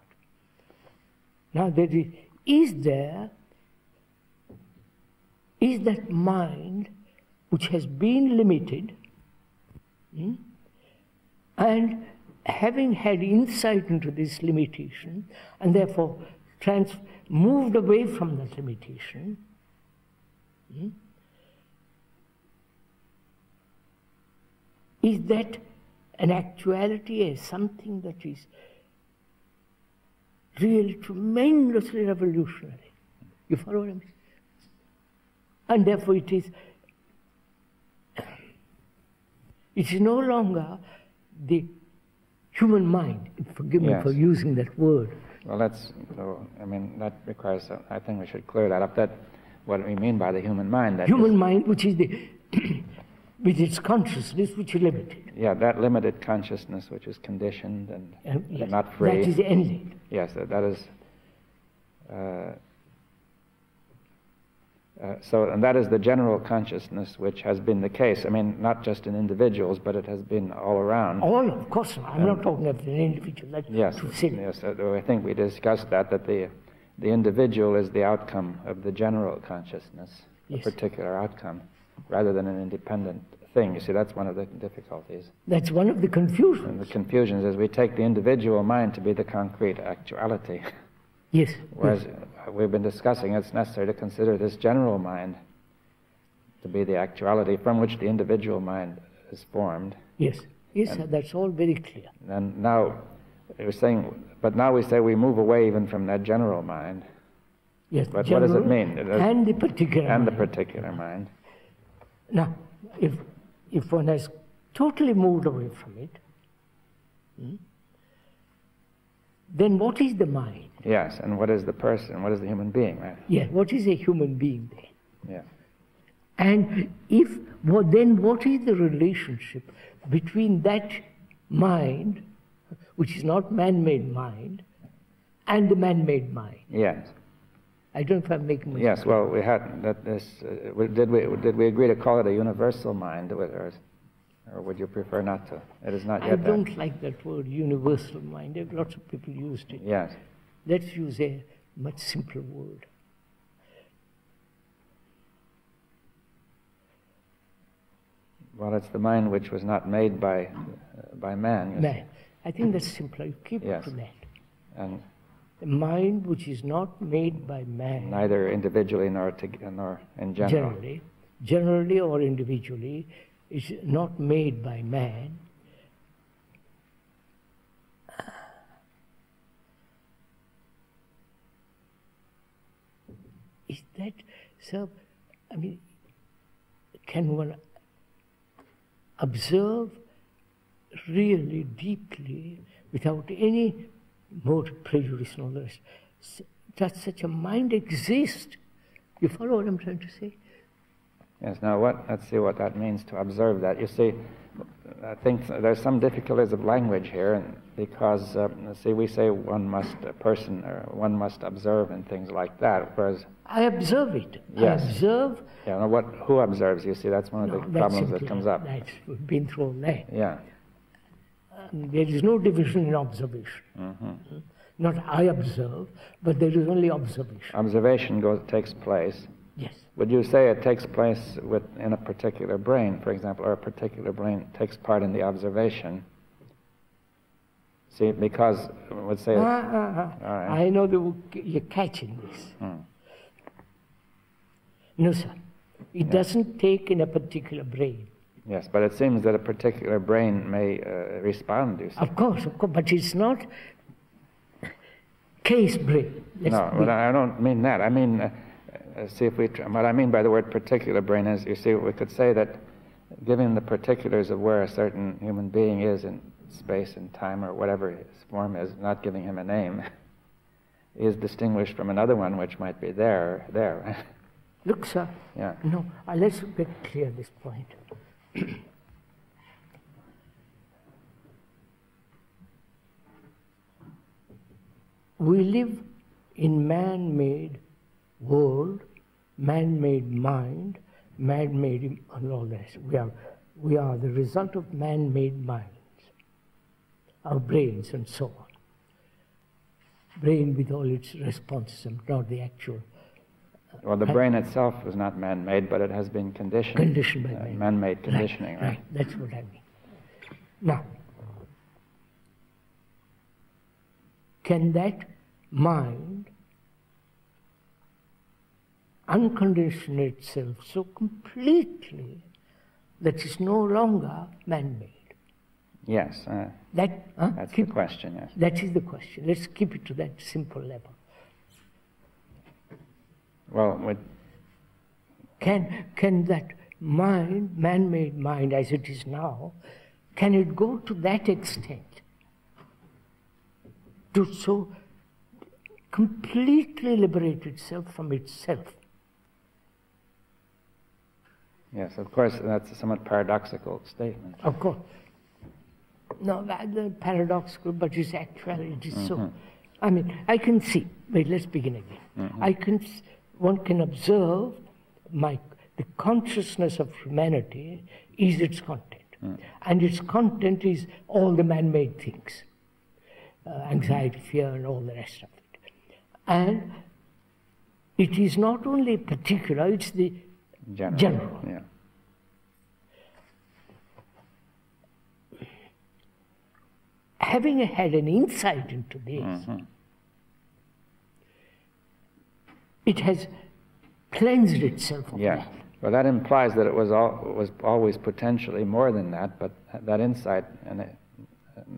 Now, there is, is there, is that mind which has been limited, hmm? and having had insight into this limitation, and therefore trans moved away from that limitation, hmm? is that an actuality, as something that is really tremendously revolutionary? You follow what I'm saying? And therefore it is It is no longer the human mind. Forgive me yes. for using that word. Well, that's, so, I mean, that requires, a, I think we should clear that up, that what we mean by the human mind. That human is, mind, which is the, with its consciousness, which is limited. Yeah, that limited consciousness, which is conditioned and, um, yes, and not free. That is ended. Yes, that, that is, uh, Uh, so, and that is the general consciousness, which has been the case. I mean, not just in individuals, but it has been all around. All, of course. I'm and, not talking about an individual. That's yes, too silly. Yes. Uh, I think we discussed that, that the, the individual is the outcome of the general consciousness, yes. a particular outcome, rather than an independent thing. You see, that's one of the difficulties. That's one of the confusions. And the confusions is we take the individual mind to be the concrete actuality. Yes. Whereas yes. we've been discussing, it's necessary to consider this general mind to be the actuality from which the individual mind is formed. Yes, yes, and, sir, that's all very clear. And now, you're saying, but now we say we move away even from that general mind. Yes, but general, what does it mean? It is, and the particular and mind. And the particular mind. Now, if, if one has totally moved away from it, hmm, then what is the mind? Yes, and what is the person? What is the human being, right? Yes, what is a human being then? Yeah. And if, well, then what is the relationship between that mind, which is not man-made mind, and the man-made mind? Yes. I don't know if I'm making mistakes. Yes, well, we had that this, uh, did, we, did we agree to call it a universal mind, or, or would you prefer not to? It is not yet I don't that. like that word, universal mind. Lots of people used it. Yes. Let's use a much simpler word. Well, it's the mind which was not made by uh, by man. Man. I think that's simpler. You keep yes. it to that. And the mind which is not made by man. Neither individually nor, to, nor in general. Generally, generally or individually, is not made by man. Is that so? I mean, can one observe really deeply without any more prejudice and all the rest. That such a mind exists. You follow what I'm trying to say? Yes, now what, let's see what that means to observe that. You see, I think there's some difficulties of language here, and because, uh, see, we say one must a person, or one must observe and things like that, whereas... I observe it. Yes. I observe... Yeah, no, what, who observes, you see, that's one of no, the problems that comes up. That's been thrown there. Yeah. Um, there is no division in observation. Mm-hmm. Not I observe, but there is only observation. Observation goes, takes place. Yes. Would you say it takes place with, in a particular brain, for example, or a particular brain takes part in the observation? See, because I would say... Ah, ah, ah. All right. I know the, you're catching this. Hmm. No, sir. It yes. doesn't take in a particular brain. Yes, but it seems that a particular brain may uh, respond, you see. Of course, of course, but it's not case brain. Let's no, well, I don't mean that. I mean... Uh, See if we. What I mean by the word "particular brain" is, you see, we could say that, giving the particulars of where a certain human being is in space and time or whatever his form is, not giving him a name, is distinguished from another one which might be there. There. Look, sir. Yeah. No. Uh, let's get clear this point. We live in man-made world, man-made mind, man-made and all that. We are, we are the result of man-made minds, our brains and so on. Brain with all its responses, and not the actual. Uh, well, the brain itself is not man-made, but it has been conditioned. Conditioned by uh, man-made conditioning, right, right? Right. That's what I mean. Now, can that mind uncondition itself so completely that it's no longer man-made? Yes. Uh, that, huh? That's keep, the question, yes. That is the question. Let's keep it to that simple level. Well, we... Can, can that mind, man-made mind as it is now, can it go to that extent? To so completely liberate itself from itself? Yes, of course, that's a somewhat paradoxical statement. Of course. No, that's paradoxical, but it's actually, it is mm-hmm. so. I mean, I can see. Wait, let's begin again. Mm-hmm. I can, one can observe my, the consciousness of humanity is its content. Mm. And its content is all the man-made things. Uh, anxiety, mm-hmm. fear, and all the rest of it. And it is not only particular, it's the General. General. Yeah. Having had an insight into this, mm-hmm. it has cleansed itself of yeah. that. Well, that implies that it was all it was always potentially more than that, but that insight and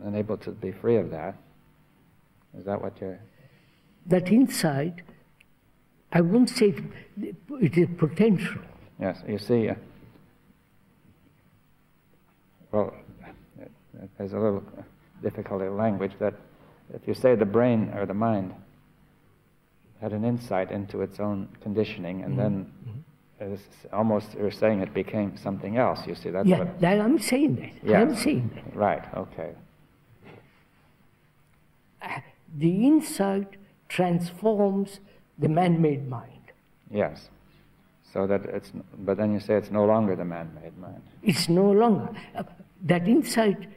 enabled to be free of that. Is that what you're? That insight, I won't say it, it is potential. Yes, you see, uh, well, there's a little difficulty in language that if you say the brain or the mind had an insight into its own conditioning, and mm-hmm. then mm-hmm. it's almost you're saying it became something else, you see. That's yeah, what, that I'm saying that. Yes. I'm saying that. Right, okay. Uh, the insight transforms the man-made mind. Yes. So that it's, but then you say it's no longer the man-made mind. It's no longer. Uh, that insight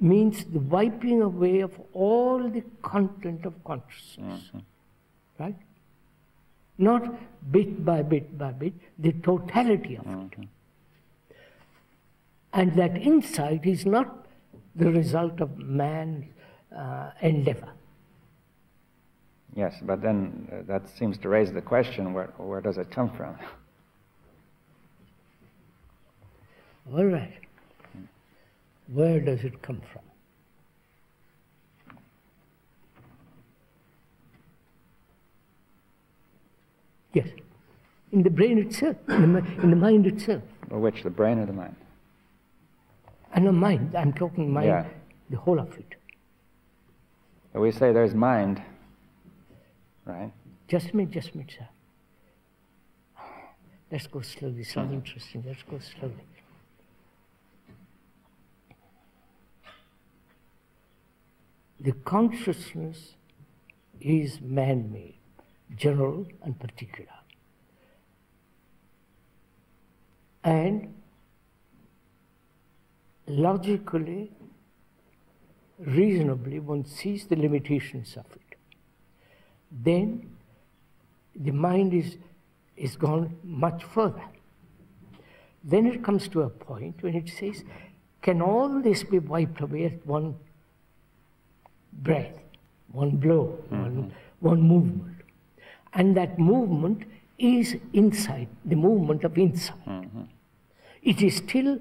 means the wiping away of all the content of consciousness. Mm-hmm. Right? Not bit by bit by bit, the totality of mm-hmm. it. And that insight is not the result of man's uh, endeavor. Yes, but then uh, that seems to raise the question, where, where does it come from? All right. Where does it come from? Yes, in the brain itself, in the, in the mind itself. Or which, the brain or the mind? And the mind, I'm talking mind, yeah. the whole of it. We say there's mind, right? Just me, just me, sir. Let's go slowly, it's not interesting, let's go slowly. The consciousness is man-made, general and particular. And logically, reasonably, one sees the limitations of it. Then the mind is, is gone much further. Then it comes to a point when it says, can all this be wiped away at one breath, one blow, mm-hmm. one, one movement? And that movement is insight, the movement of insight. Mm-hmm. It is still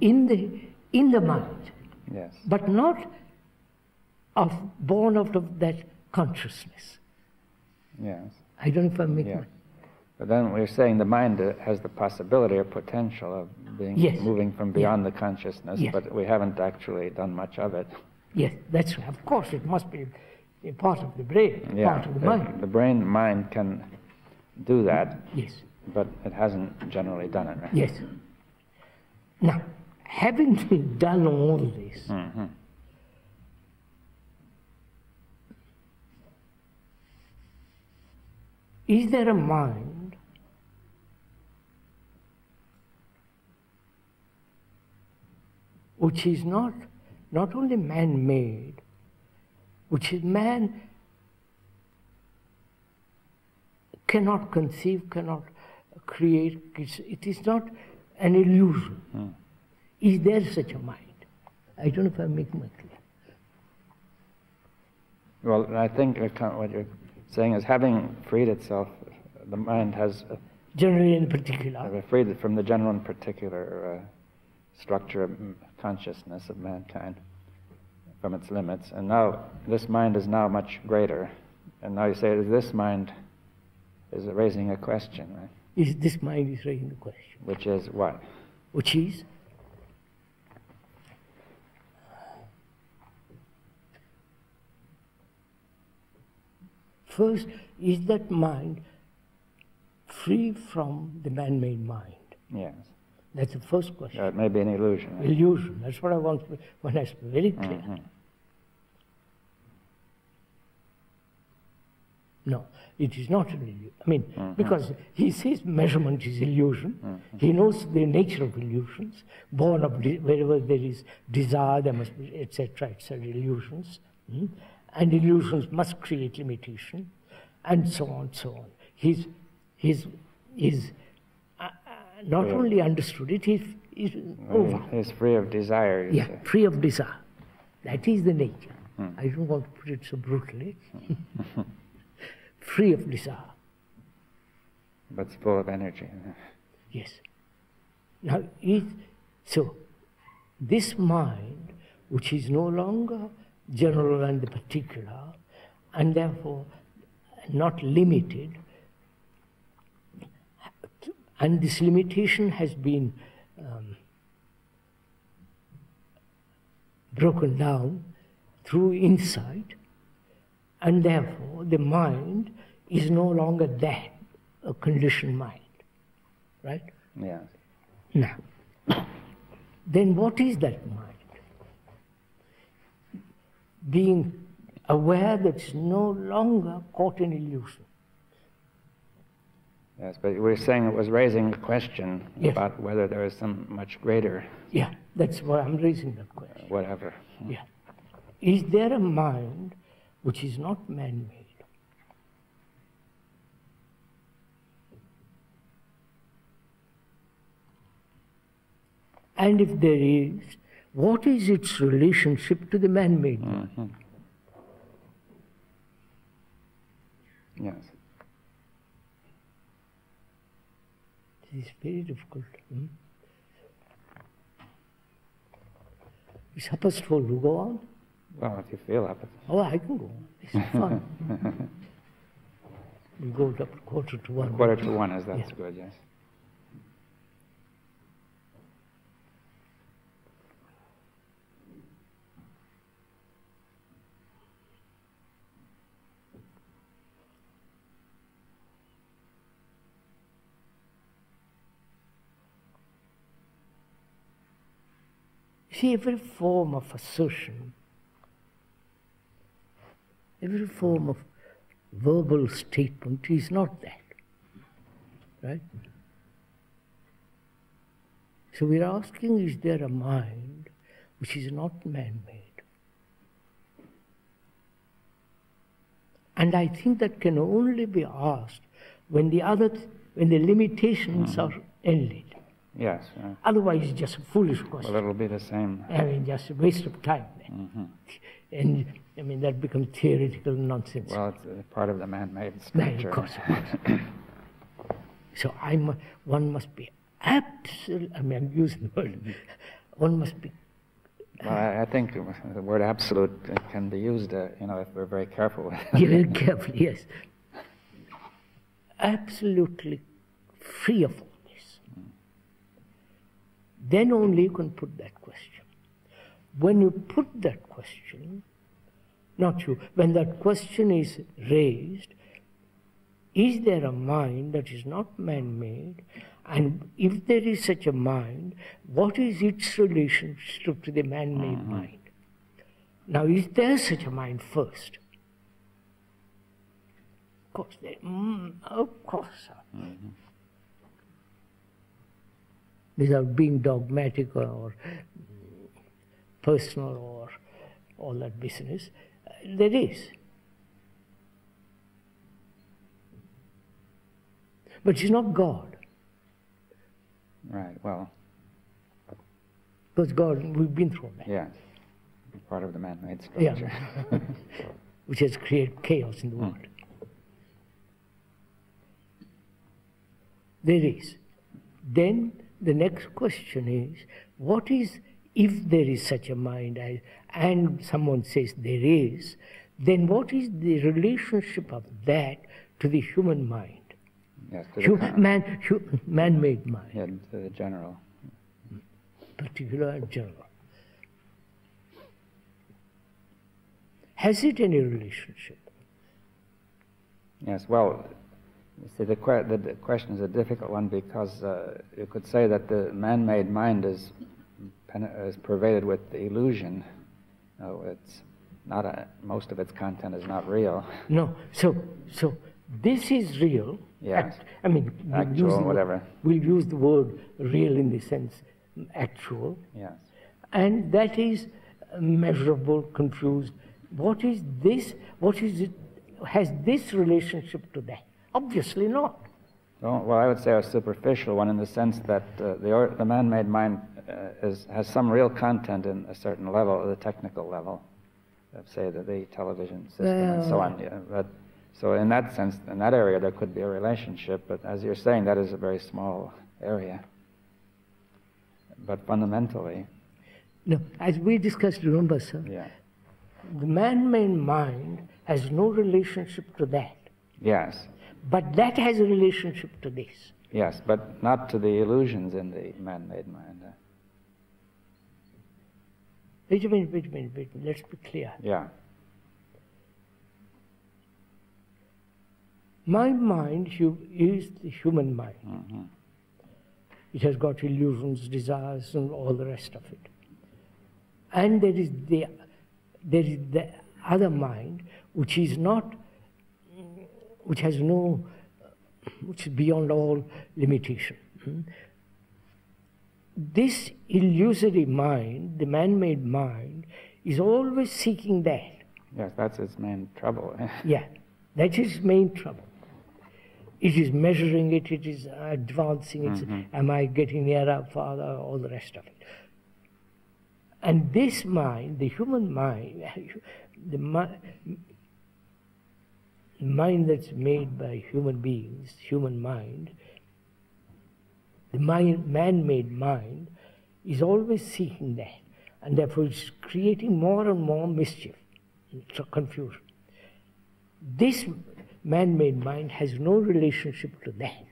in the, in the mind, yes. but not of, born out of that consciousness. Yes. I don't know if I make yeah. my... But then we're saying the mind has the possibility or potential of being yes. moving from beyond yeah. the consciousness, yes. but we haven't actually done much of it. Yes, that's right. Of course, it must be a part of the brain, yeah, part of the, the mind. The brain mind can do that, yes. but it hasn't generally done it, right? Yes. Now, having done all this, mm-hmm. is there a mind which is not not only man-made, which is man cannot conceive, cannot create, it is not an illusion. Hmm. Is there such a mind? I don't know if I make my clear. Well, I think what you're saying is, having freed itself, the mind has... Uh, generally and particular. Freed it from the general and particular uh, structure of consciousness of mankind, from its limits. And now, this mind is now much greater. And now you say, this mind is raising a question, right? Is this mind is raising the question. Which is what? Which is? First, is that mind free from the man-made mind? Yes. That's the first question. Or it may be an illusion. Right? Illusion. That's what I want when I speak very clear. Mm-hmm. No, it is not an illusion. I mean, mm-hmm. because he says measurement is illusion. Mm-hmm. He knows the nature of illusions. Born of wherever there is desire, there must be et cetera, et cetera, illusions. Mm? And illusions must create limitation, and so on, so on. He's, he's, he's uh, not yeah. only understood it, he's, he's well, over. He's free of desire. Yeah, say. free of desire. That is the nature. Hmm. I don't want to put it so brutally. Free of desire. But it's full of energy. Yes. Now, it, so, this mind, which is no longer general and the particular, and therefore not limited, and this limitation has been um, broken down through insight, and therefore the mind is no longer that, a conditioned mind, right? Yeah. Now, then what is that mind? Being aware that it's no longer caught in illusion. Yes, but we're saying it was raising a question yes. about whether there is some much greater... Yeah, that's why I'm raising that question. Whatever. Yeah. Is there a mind which is not man-made? And if there is, what is its relationship to the man-made mind? Mm-hmm. Yes. It is very difficult. Hmm? Is supposed to go on? Well, if you feel happy. Oh, I can go on. It's fun. We go up to quarter to one. A quarter to one, is that's yeah. good, yes. See, every form of assertion, every form of verbal statement is not that, right? So we're asking, is there a mind which is not man-made? And I think that can only be asked when the other, when the limitations mm. are ended. Yes. Uh, Otherwise, it's just a foolish question. Well, it'll be the same. I mean, just a waste of time. Mm-hmm. And I mean, that becomes theoretical nonsense. Well, it's uh, part of the man-made structure. Of course, of course. So I mu one must be absolute. I mean, I'm using the word. One must be. Well, I, I think the word "absolute" can be used, uh, you know, if we're very careful with it. Very careful, yes. Absolutely free of all this. Mm. Then only you can put that question. When you put that question, not you, when that question is raised, is there a mind that is not man-made? And if there is such a mind, what is its relationship to the man-made mm-hmm. mind? Now, is there such a mind first? Of course, there, mm, of course. Mm-hmm. Without being dogmatic or, or personal or all that business, uh, there is. But she's not God. Right, well. Because God, we've been through that. Yeah, part of the man-made structure. Yeah. Which has created chaos in the world. Mm. There is. Then the next question is, what is, if there is such a mind, as, and someone says there is, then what is the relationship of that to the human mind? Yes, human, man, human, man-made mind. Yeah, to the general. Particular and general. Has it any relationship? Yes, well, you see, the, que the question is a difficult one because uh, you could say that the man-made mind is, is pervaded with illusion. No, it's not a, most of its content is not real. No, so, so this is real. Yes. Act, I mean, we'll actual, use the, whatever. We'll use the word real in the sense actual. Yes. And that is measurable, confused. What is this? What is it? Has this relationship to that? Obviously not. Oh, well, I would say a superficial one in the sense that uh, the, or, the man-made mind uh, is, has some real content in a certain level, the technical level, of, say, the, the television system well, and so on. Yeah, but, so in that sense, in that area, there could be a relationship, but as you're saying, that is a very small area. But fundamentally... No, as we discussed, remember, sir, yeah. the man-made mind has no relationship to that. Yes. But that has a relationship to this. Yes, but not to the illusions in the man-made mind. Wait a minute, wait a minute, wait a minute, let's be clear. Yeah. My mind is the human mind. Mm-hmm. It has got illusions, desires, and all the rest of it. And there is the, there is the other mind, which is not, which has no, which is beyond all limitation. Mm-hmm. This illusory mind, the man-made mind, is always seeking that. Yes, that's its main trouble. Eh? Yeah, that is its main trouble. It is measuring it, it is advancing, it's, mm-hmm. am I getting nearer, farther, all the rest of it. And this mind, the human mind, the mi mind that's made by human beings, human mind, the mind, man-made mind, is always seeking that. And therefore it's creating more and more mischief, confusion. This man-made mind has no relationship to that.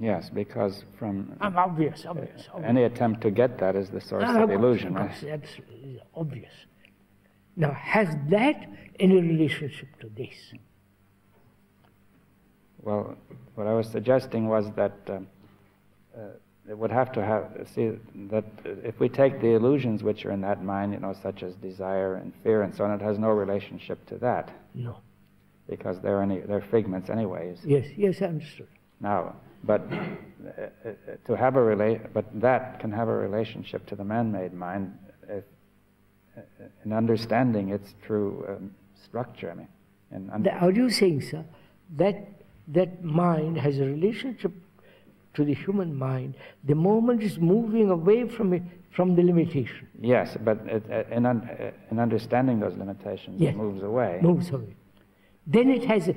Yes, because from um, obvious, obvious, obvious. Any attempt to get that is the source uh, of the illusion, right? Absolutely obvious. Now, has that any relationship to this? Well, what I was suggesting was that uh, uh, it would have to have, see, that if we take the illusions which are in that mind, you know, such as desire and fear and so on, it has no relationship to that. No. Because they're, any, they're figments anyways. Yes, yes, I understood. Now, but uh, to have a rela- but that can have a relationship to the man-made mind if, uh, in understanding its true um, structure, I mean. In under- the, are you saying, sir, that that mind has a relationship to the human mind, the moment is moving away from it, from the limitation. Yes, but it, in, un, in understanding those limitations, yes. It moves away. Moves away. Then it has, a,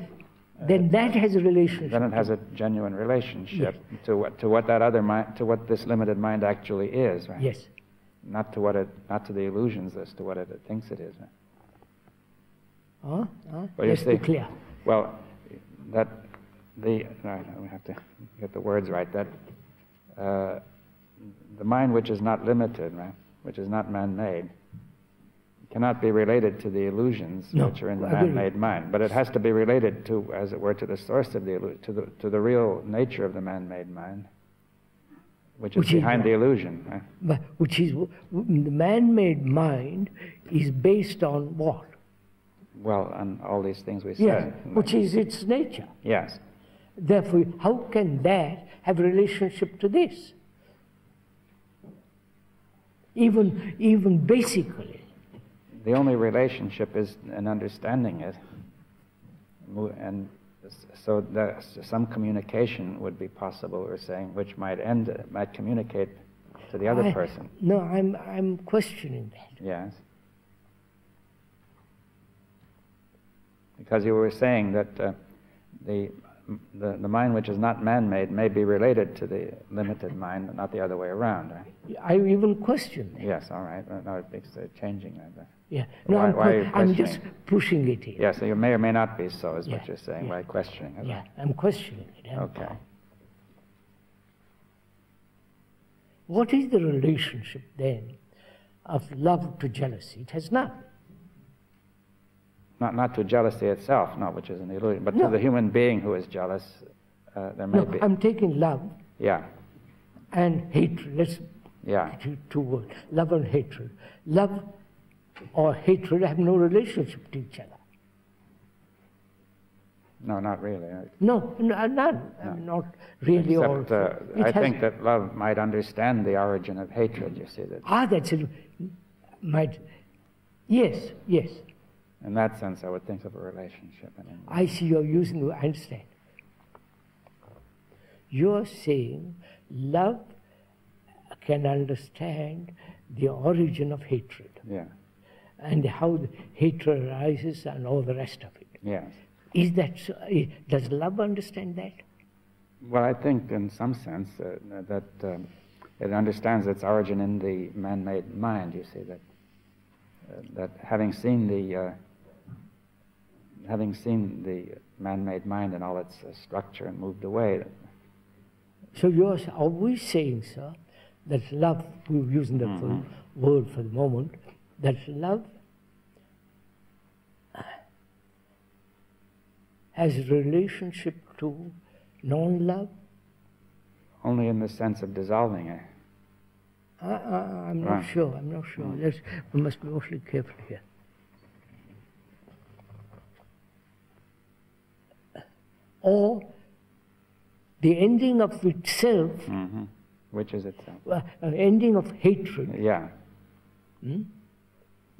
then uh, that has a relationship. Then it has a genuine relationship, yes, to what to what that other mind, to what this limited mind actually is. Right? Yes. Not to what it, not to the illusions as to what it, it thinks it is. Right? Uh, uh, well, you see, clear. Well, that. The, no, we have to get the words right, that uh, the mind which is not limited, right, which is not man-made, cannot be related to the illusions, no, which are in the man-made mind. But it has to be related to, as it were, to the source of the illusion, to the, to the real nature of the man-made mind, which is which behind is, the illusion. Right? But which is, the man-made mind is based on what? Well, on all these things we said. Yes, which is its nature. Yes. Therefore, how can that have a relationship to this? Even, even basically. The only relationship is in understanding it, and so that some communication would be possible. We're saying which might end, might communicate to the other I, person. No, I'm I'm questioning that. Yes. Because you were saying that uh, the. The, the mind which is not man-made may be related to the limited mind, but not the other way around. Right? I even question that. Yes, all right. No, it's uh, changing that. Right? Yeah. No, why, I'm, why are I'm just pushing it here. Yes, yeah, so you may or may not be so, is yeah. what you're saying, yeah. by questioning it. Yeah, right? I'm questioning it. I'm okay. Fine. What is the relationship then of love to jealousy? It has none. Not, not to jealousy itself, not which is an illusion, but no. to the human being who is jealous, uh, there may no, be... I'm taking love yeah. and hatred. Let's yeah. two, two words, love and hatred. Love or hatred have no relationship to each other. No, not really. No, no none. No. Not really. Except, uh, I think that love might understand the origin of hatred, you see. That ah, that's... A, might... Yes, yes. In that sense, I would think of a relationship. I see you're using, I understand. You're saying love can understand the origin of hatred. Yeah. And how the hatred arises and all the rest of it. Yes. Is that so? Does love understand that? Well, I think in some sense uh, that um, it understands its origin in the man-made mind, you see, that, uh, that having seen the... Uh, having seen the man-made mind and all its uh, structure and moved away. So you're always saying, sir, that love, we're using the mm-hmm. word for the moment, that love has a relationship to non-love? Only in the sense of dissolving it. Uh, uh, I'm right. not sure, I'm not sure. Mm. Let's, we must be awfully careful here. Or the ending of itself, mm-hmm. which is itself, uh, ending of hatred. Yeah. Hmm?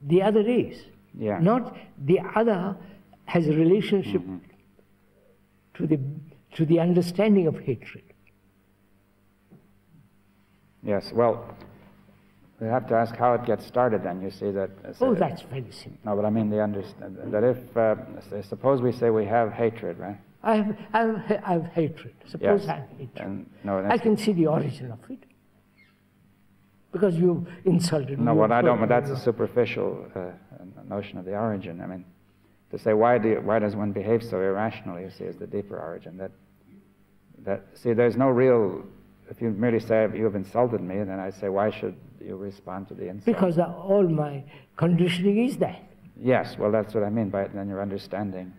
The other is. Yeah. Not the other has a relationship mm-hmm. to the to the understanding of hatred. Yes. Well, we have to ask how it gets started. Then you see that. Uh, oh, that's very simple. No, but I mean the understand that if uh, suppose we say we have hatred, right? I have, I have, I have hatred. Suppose yes. I have hatred. And, no, I can see the origin of it. Because you insulted me. No, well, I don't, but that's a superficial uh, notion of the origin. I mean, to say why do you, why does one behave so irrationally, you see, is the deeper origin. That, that see, there's no real... If you merely say, you have insulted me, then I say, why should you respond to the insult? Because all my conditioning is that. Yes, well, that's what I mean by it. Then you're understanding...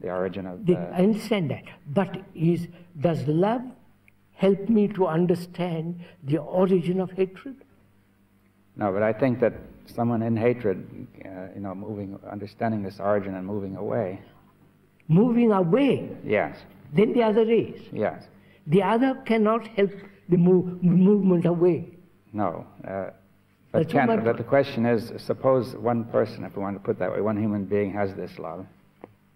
The origin of the, the... I understand that. But is does love help me to understand the origin of hatred? No, but I think that someone in hatred, uh, you know, moving, understanding this origin and moving away. Moving away? Yes. Then the other is? Yes. The other cannot help the move, movement away. No. Uh, but, can, but the question is, suppose one person, if we want to put it that way, one human being has this love,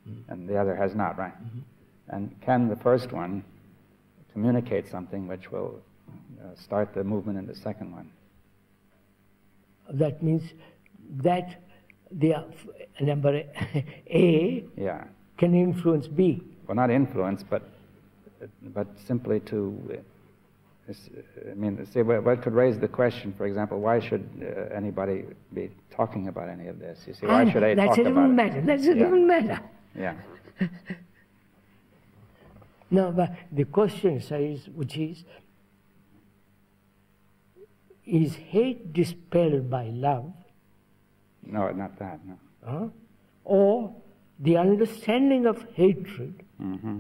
mm-hmm. and the other has not, right? Mm-hmm. And can the first one communicate something which will uh, start the movement in the second one? That means that the uh, number A yeah. can influence B. Well, not influence, but but simply to, uh, I mean, say what could raise the question, for example, why should uh, anybody be talking about any of this? You see, why and should I talk about matter. it? That's a different matter. Yeah. yeah. No, but the question says, which is, is hate dispelled by love? No, not that, no. Huh? Or the understanding of hatred mm-hmm.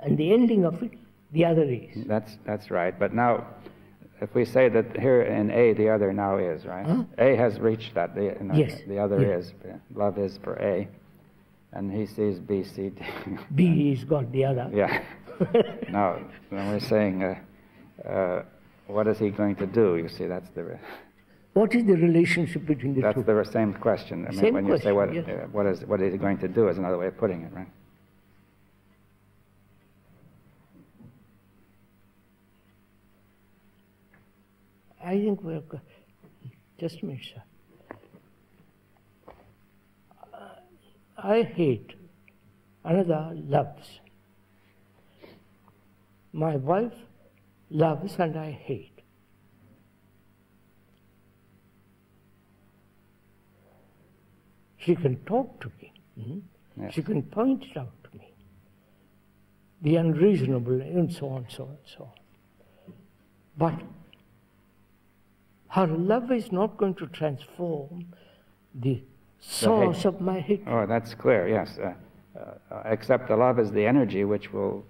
and the ending of it, the other is. That's, that's right. But now, if we say that here in A, the other now is, right? Huh? A has reached that. The, you know, yes. the other yes. is. Love is for A. And he sees B, C, D. B is got the other. Yeah. Now, when we're saying, uh, uh, what is he going to do? You see, that's the... What is the relationship between the that's two? That's the same question. I mean, same when you question, say, what, yes. uh, what, is, what is he going to do is another way of putting it, right? I think we're... Just a minute, sir. I hate, another loves. My wife loves and I hate. She can talk to me. Mm-hmm. Yes. She can point it out to me. The unreasonable and so on, so on, so on. But her love is not going to transform the source of my hatred. Oh, that's clear, yes. Uh, uh, except the love is the energy which will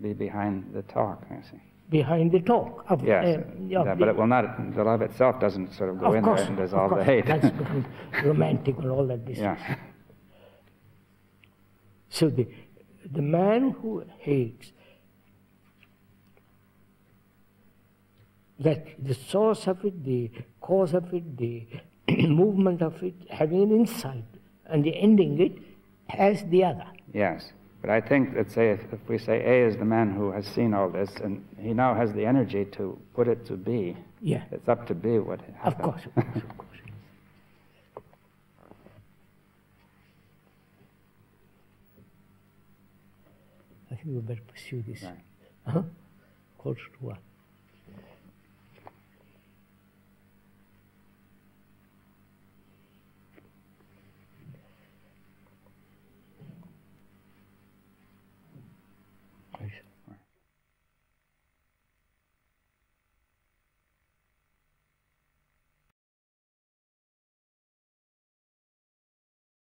be behind the talk, I see. Behind the talk. Of, yes, um, yeah, of but it will not, the love itself doesn't sort of go of in course, there and dissolve the hate. That's romantic and all that business. Yeah. So the, the man who hates, that the source of it, the cause of it, the movement of it, having an insight, and the ending it as the other. Yes, but I think that say if, if we say A is the man who has seen all this, and he now has the energy to put it to B. Yeah, it's up to B what happens. Of course, of course, of course. I think we better pursue this. Right. Huh? Course to what?